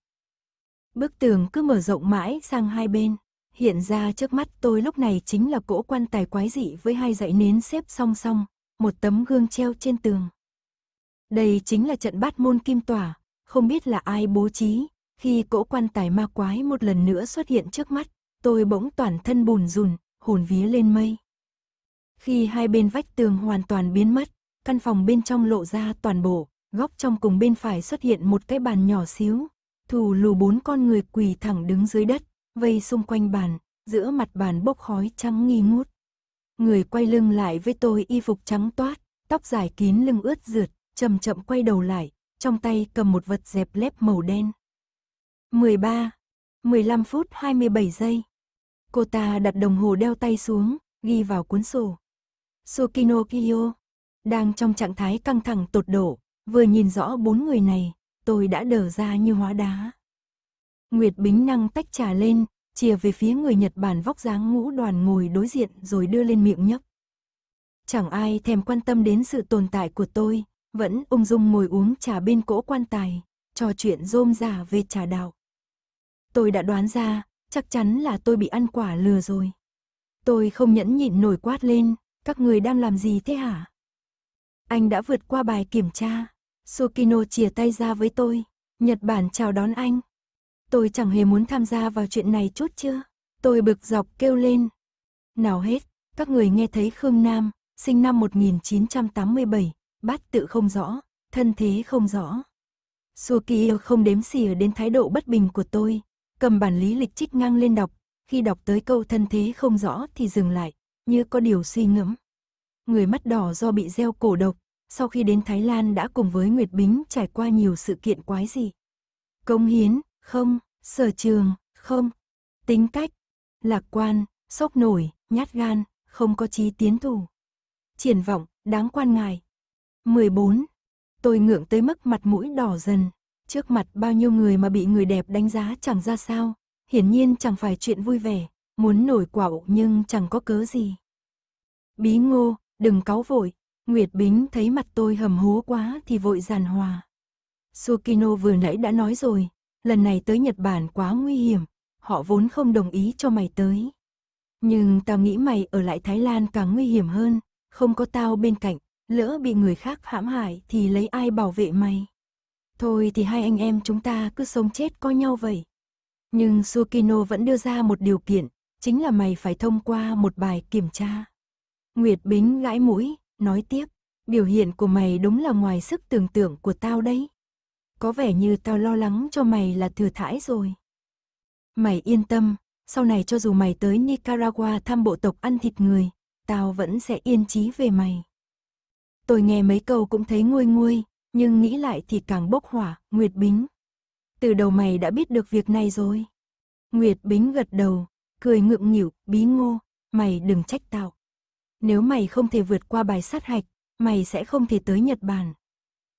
Bức tường cứ mở rộng mãi sang hai bên. Hiện ra trước mắt tôi lúc này chính là cỗ quan tài quái dị với hai dãy nến xếp song song, một tấm gương treo trên tường. Đây chính là trận bát môn kim tỏa, không biết là ai bố trí. Khi cỗ quan tài ma quái một lần nữa xuất hiện trước mắt, tôi bỗng toàn thân bùn rùn, hồn vía lên mây. Khi hai bên vách tường hoàn toàn biến mất, căn phòng bên trong lộ ra toàn bộ, góc trong cùng bên phải xuất hiện một cái bàn nhỏ xíu. Thù lù bốn con người quỳ thẳng đứng dưới đất, vây xung quanh bàn, giữa mặt bàn bốc khói trắng nghi ngút. Người quay lưng lại với tôi y phục trắng toát, tóc dài kín lưng ướt rượt, chậm chậm quay đầu lại, trong tay cầm một vật dẹp lép màu đen. mười ba, mười lăm phút hai mươi bảy giây. Cô ta đặt đồng hồ đeo tay xuống, ghi vào cuốn sổ. Tsukino Kiyo đang trong trạng thái căng thẳng tột độ, vừa nhìn rõ bốn người này, tôi đã đờ ra như hóa đá. Nguyệt Bính năng tách trà lên, chìa về phía người Nhật Bản vóc dáng ngũ đoàn ngồi đối diện rồi đưa lên miệng nhấp. Chẳng ai thèm quan tâm đến sự tồn tại của tôi, vẫn ung dung ngồi uống trà bên cỗ quan tài, trò chuyện rôm rả về trà đạo. Tôi đã đoán ra, chắc chắn là tôi bị ăn quả lừa rồi. Tôi không nhẫn nhịn nổi quát lên, các người đang làm gì thế hả? Anh đã vượt qua bài kiểm tra. Tsukino chìa tay ra với tôi. Nhật Bản chào đón anh. Tôi chẳng hề muốn tham gia vào chuyện này chút chưa. Tôi bực dọc kêu lên. Nào hết, các người nghe thấy Khương Nam, sinh năm một nghìn chín trăm tám mươi bảy, bát tự không rõ, thân thế không rõ. Tsukino không đếm xỉa đến thái độ bất bình của tôi, cầm bản lý lịch trích ngang lên đọc, khi đọc tới câu thân thế không rõ thì dừng lại, như có điều suy ngẫm. Người mắt đỏ do bị gieo cổ độc, sau khi đến Thái Lan đã cùng với Nguyệt Bính trải qua nhiều sự kiện quái dị. Cống hiến, không, sở trường, không, tính cách, lạc quan, sốc nổi, nhát gan, không có chí tiến thủ. Triển vọng, đáng quan ngại. mười bốn. Tôi ngượng tới mức mặt mũi đỏ dần, trước mặt bao nhiêu người mà bị người đẹp đánh giá chẳng ra sao, hiển nhiên chẳng phải chuyện vui vẻ, muốn nổi quạo nhưng chẳng có cớ gì. Bí ngô, đừng cáu vội. Nguyệt Bính thấy mặt tôi hầm hố quá thì vội giàn hòa. Tsukino vừa nãy đã nói rồi, lần này tới Nhật Bản quá nguy hiểm, họ vốn không đồng ý cho mày tới. Nhưng tao nghĩ mày ở lại Thái Lan càng nguy hiểm hơn, không có tao bên cạnh, lỡ bị người khác hãm hại thì lấy ai bảo vệ mày. Thôi thì hai anh em chúng ta cứ sống chết coi nhau vậy. Nhưng Tsukino vẫn đưa ra một điều kiện, chính là mày phải thông qua một bài kiểm tra. Nguyệt Bính gãi mũi, nói tiếp, biểu hiện của mày đúng là ngoài sức tưởng tượng của tao đấy. Có vẻ như tao lo lắng cho mày là thừa thãi rồi. Mày yên tâm, sau này cho dù mày tới Nicaragua thăm bộ tộc ăn thịt người, tao vẫn sẽ yên chí về mày. Tôi nghe mấy câu cũng thấy nguôi nguôi, nhưng nghĩ lại thì càng bốc hỏa. Nguyệt Bính, từ đầu mày đã biết được việc này rồi. Nguyệt Bính gật đầu, cười ngượng nghịu, bí ngô, mày đừng trách tao. Nếu mày không thể vượt qua bài sát hạch, mày sẽ không thể tới Nhật Bản.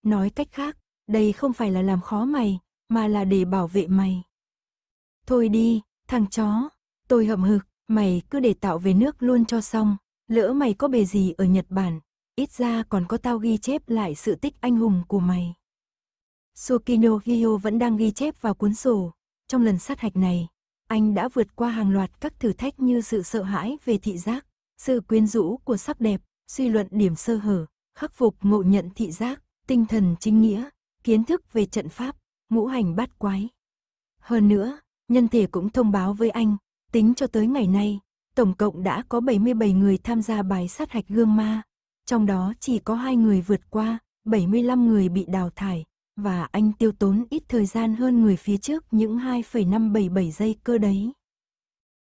Nói cách khác, đây không phải là làm khó mày, mà là để bảo vệ mày. Thôi đi, thằng chó, tôi hậm hực, mày cứ để tạo về nước luôn cho xong, lỡ mày có bề gì ở Nhật Bản, ít ra còn có tao ghi chép lại sự tích anh hùng của mày. Tsukino Kiyo vẫn đang ghi chép vào cuốn sổ, trong lần sát hạch này, anh đã vượt qua hàng loạt các thử thách như sự sợ hãi về thị giác, sự quyến rũ của sắc đẹp, suy luận điểm sơ hở, khắc phục ngộ nhận thị giác, tinh thần chính nghĩa, kiến thức về trận pháp, ngũ hành bát quái. Hơn nữa, nhân thể cũng thông báo với anh, tính cho tới ngày nay, tổng cộng đã có bảy mươi bảy người tham gia bài sát hạch gương ma, trong đó chỉ có hai người vượt qua, bảy mươi lăm người bị đào thải, và anh tiêu tốn ít thời gian hơn người phía trước những hai phẩy năm bảy bảy giây cơ đấy.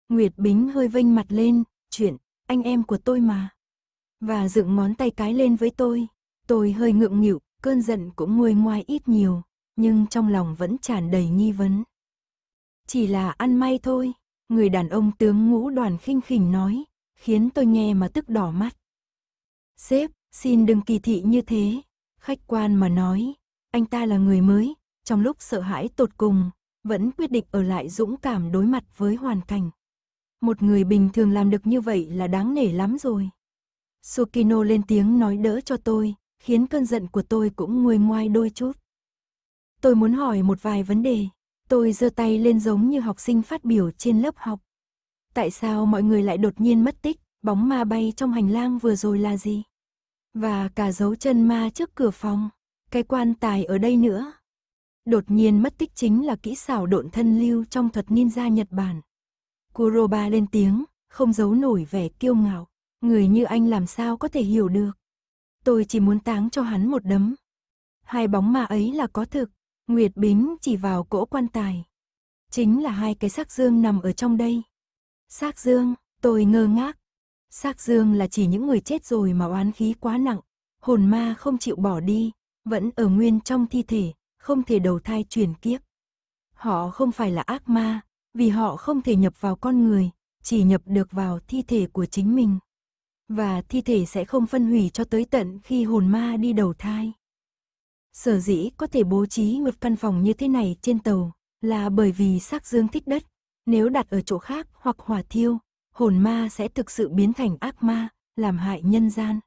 Nguyệt Bính hơi vênh mặt lên, chuyện anh em của tôi mà, và dựng ngón tay cái lên với tôi. Tôi hơi ngượng nghịu, cơn giận cũng nguôi ngoai ít nhiều, nhưng trong lòng vẫn tràn đầy nghi vấn. Chỉ là ăn may thôi, người đàn ông tướng ngũ đoàn khinh khỉnh nói, khiến tôi nghe mà tức đỏ mắt. Sếp, xin đừng kỳ thị như thế, khách quan mà nói, anh ta là người mới, trong lúc sợ hãi tột cùng, vẫn quyết định ở lại dũng cảm đối mặt với hoàn cảnh. Một người bình thường làm được như vậy là đáng nể lắm rồi. Tsukino lên tiếng nói đỡ cho tôi, khiến cơn giận của tôi cũng nguôi ngoai đôi chút. Tôi muốn hỏi một vài vấn đề. Tôi giơ tay lên giống như học sinh phát biểu trên lớp học. Tại sao mọi người lại đột nhiên mất tích? Bóng ma bay trong hành lang vừa rồi là gì? Và cả dấu chân ma trước cửa phòng, cái quan tài ở đây nữa. Đột nhiên mất tích chính là kỹ xảo độn thân lưu trong thuật ninja Nhật Bản. Kuroba lên tiếng, không giấu nổi vẻ kiêu ngạo. Người như anh làm sao có thể hiểu được. Tôi chỉ muốn táng cho hắn một đấm. Hai bóng ma ấy là có thực. Nguyệt Bính chỉ vào cỗ quan tài. Chính là hai cái xác dương nằm ở trong đây. Xác dương, tôi ngơ ngác. Xác dương là chỉ những người chết rồi mà oán khí quá nặng. Hồn ma không chịu bỏ đi, vẫn ở nguyên trong thi thể, không thể đầu thai chuyển kiếp. Họ không phải là ác ma, vì họ không thể nhập vào con người, chỉ nhập được vào thi thể của chính mình. Và thi thể sẽ không phân hủy cho tới tận khi hồn ma đi đầu thai. Sở dĩ có thể bố trí một căn phòng như thế này trên tàu là bởi vì xác dương thích đất. Nếu đặt ở chỗ khác hoặc hỏa thiêu, hồn ma sẽ thực sự biến thành ác ma, làm hại nhân gian.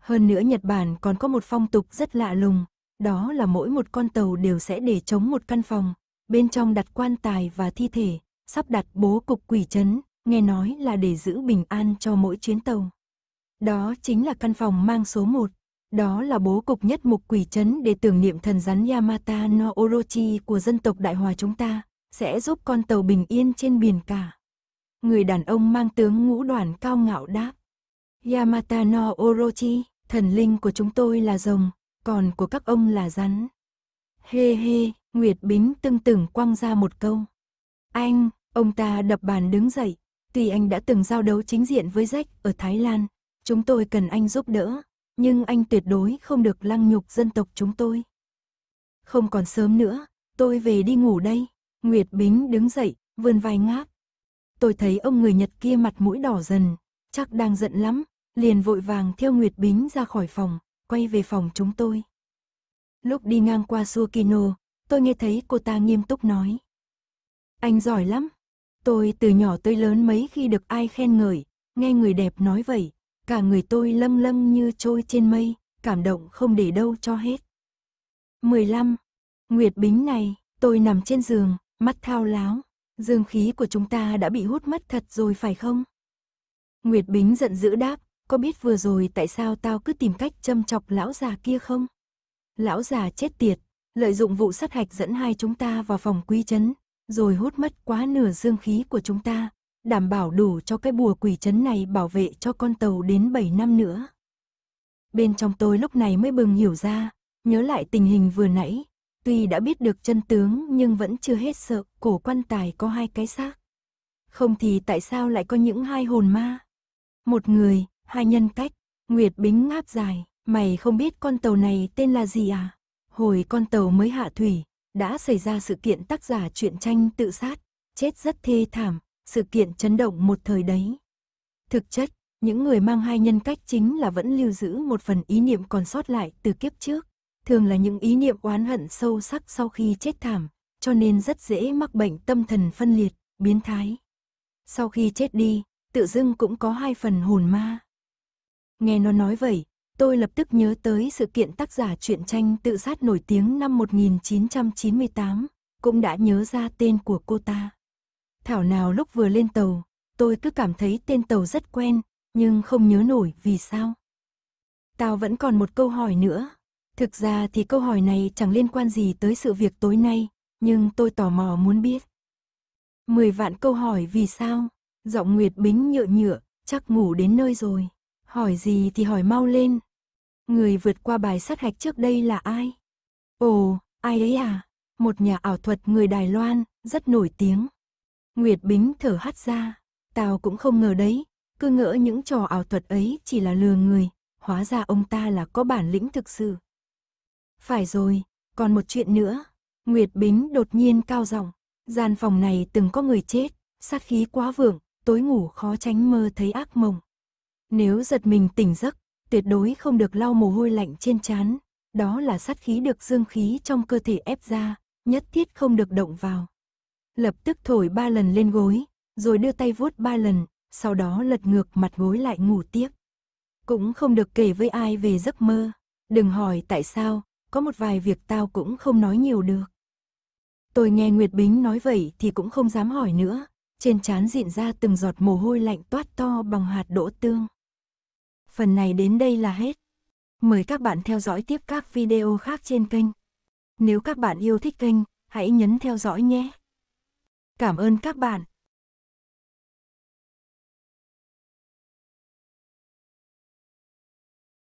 Hơn nữa Nhật Bản còn có một phong tục rất lạ lùng, đó là mỗi một con tàu đều sẽ để trống một căn phòng, bên trong đặt quan tài và thi thể, sắp đặt bố cục quỷ trấn, nghe nói là để giữ bình an cho mỗi chuyến tàu. Đó chính là căn phòng mang số một, đó là bố cục nhất mục quỷ trấn để tưởng niệm thần rắn Yamata no Orochi của dân tộc Đại Hòa chúng ta, sẽ giúp con tàu bình yên trên biển cả. Người đàn ông mang tướng ngũ đoàn cao ngạo đáp. Yamata no Orochi, thần linh của chúng tôi là rồng, còn của các ông là rắn. Hê hê, Nguyệt Bính tưng tửng quăng ra một câu. Anh, ông ta đập bàn đứng dậy, tuy anh đã từng giao đấu chính diện với Jack ở Thái Lan, chúng tôi cần anh giúp đỡ, nhưng anh tuyệt đối không được lăng nhục dân tộc chúng tôi. Không còn sớm nữa, tôi về đi ngủ đây. Nguyệt Bính đứng dậy, vươn vai ngáp. Tôi thấy ông người Nhật kia mặt mũi đỏ dần, chắc đang giận lắm, liền vội vàng theo Nguyệt Bính ra khỏi phòng, quay về phòng chúng tôi. Lúc đi ngang qua Tsukino, tôi nghe thấy cô ta nghiêm túc nói. Anh giỏi lắm. Tôi từ nhỏ tới lớn mấy khi được ai khen ngợi, nghe người đẹp nói vậy, cả người tôi lâm lâm như trôi trên mây, cảm động không để đâu cho hết. mười lăm. Nguyệt Bính này, tôi nằm trên giường, mắt thao láo. Dương khí của chúng ta đã bị hút mất thật rồi phải không? Nguyệt Bính giận dữ đáp, có biết vừa rồi tại sao tao cứ tìm cách châm chọc lão già kia không? Lão già chết tiệt, lợi dụng vụ sát hạch dẫn hai chúng ta vào phòng quý trấn, rồi hút mất quá nửa dương khí của chúng ta, đảm bảo đủ cho cái bùa quỷ trấn này bảo vệ cho con tàu đến bảy năm nữa. Bên trong tôi lúc này mới bừng hiểu ra, nhớ lại tình hình vừa nãy, tuy đã biết được chân tướng nhưng vẫn chưa hết sợ, cổ quan tài có hai cái xác. Không thì tại sao lại có những hai hồn ma? Một người, hai nhân cách. Nguyệt Bính ngáp dài, mày không biết con tàu này tên là gì à? Hồi con tàu mới hạ thủy, đã xảy ra sự kiện tác giả truyện tranh tự sát, chết rất thê thảm, sự kiện chấn động một thời đấy. Thực chất, những người mang hai nhân cách chính là vẫn lưu giữ một phần ý niệm còn sót lại từ kiếp trước, thường là những ý niệm oán hận sâu sắc sau khi chết thảm, cho nên rất dễ mắc bệnh tâm thần phân liệt, biến thái. Sau khi chết đi, tự dưng cũng có hai phần hồn ma. Nghe nó nói vậy, tôi lập tức nhớ tới sự kiện tác giả truyện tranh tự sát nổi tiếng năm một nghìn chín trăm chín mươi tám, cũng đã nhớ ra tên của cô ta. Thảo nào lúc vừa lên tàu, tôi cứ cảm thấy tên tàu rất quen, nhưng không nhớ nổi vì sao. Tao vẫn còn một câu hỏi nữa. Thực ra thì câu hỏi này chẳng liên quan gì tới sự việc tối nay, nhưng tôi tò mò muốn biết. Mười vạn câu hỏi vì sao? Giọng Nguyệt Bính nhựa nhựa, chắc ngủ đến nơi rồi. Hỏi gì thì hỏi mau lên. Người vượt qua bài sát hạch trước đây là ai? Ồ, ai ấy à? Một nhà ảo thuật người Đài Loan, rất nổi tiếng. Nguyệt Bính thở hắt ra. Tao cũng không ngờ đấy, cứ ngỡ những trò ảo thuật ấy chỉ là lừa người. Hóa ra ông ta là có bản lĩnh thực sự. Phải rồi, còn một chuyện nữa. Nguyệt Bính đột nhiên cao giọng. Gian phòng này từng có người chết, sát khí quá vượng, tối ngủ khó tránh mơ thấy ác mộng. Nếu giật mình tỉnh giấc, tuyệt đối không được lau mồ hôi lạnh trên trán, đó là sát khí được dương khí trong cơ thể ép ra, nhất thiết không được động vào. Lập tức thổi ba lần lên gối, rồi đưa tay vuốt ba lần, sau đó lật ngược mặt gối lại ngủ tiếp. Cũng không được kể với ai về giấc mơ, đừng hỏi tại sao, có một vài việc tao cũng không nói nhiều được. Tôi nghe Nguyệt Bính nói vậy thì cũng không dám hỏi nữa, trên trán rịn ra từng giọt mồ hôi lạnh toát to bằng hạt đỗ tương. Phần này đến đây là hết. Mời các bạn theo dõi tiếp các video khác trên kênh. Nếu các bạn yêu thích kênh, hãy nhấn theo dõi nhé. Cảm ơn các bạn.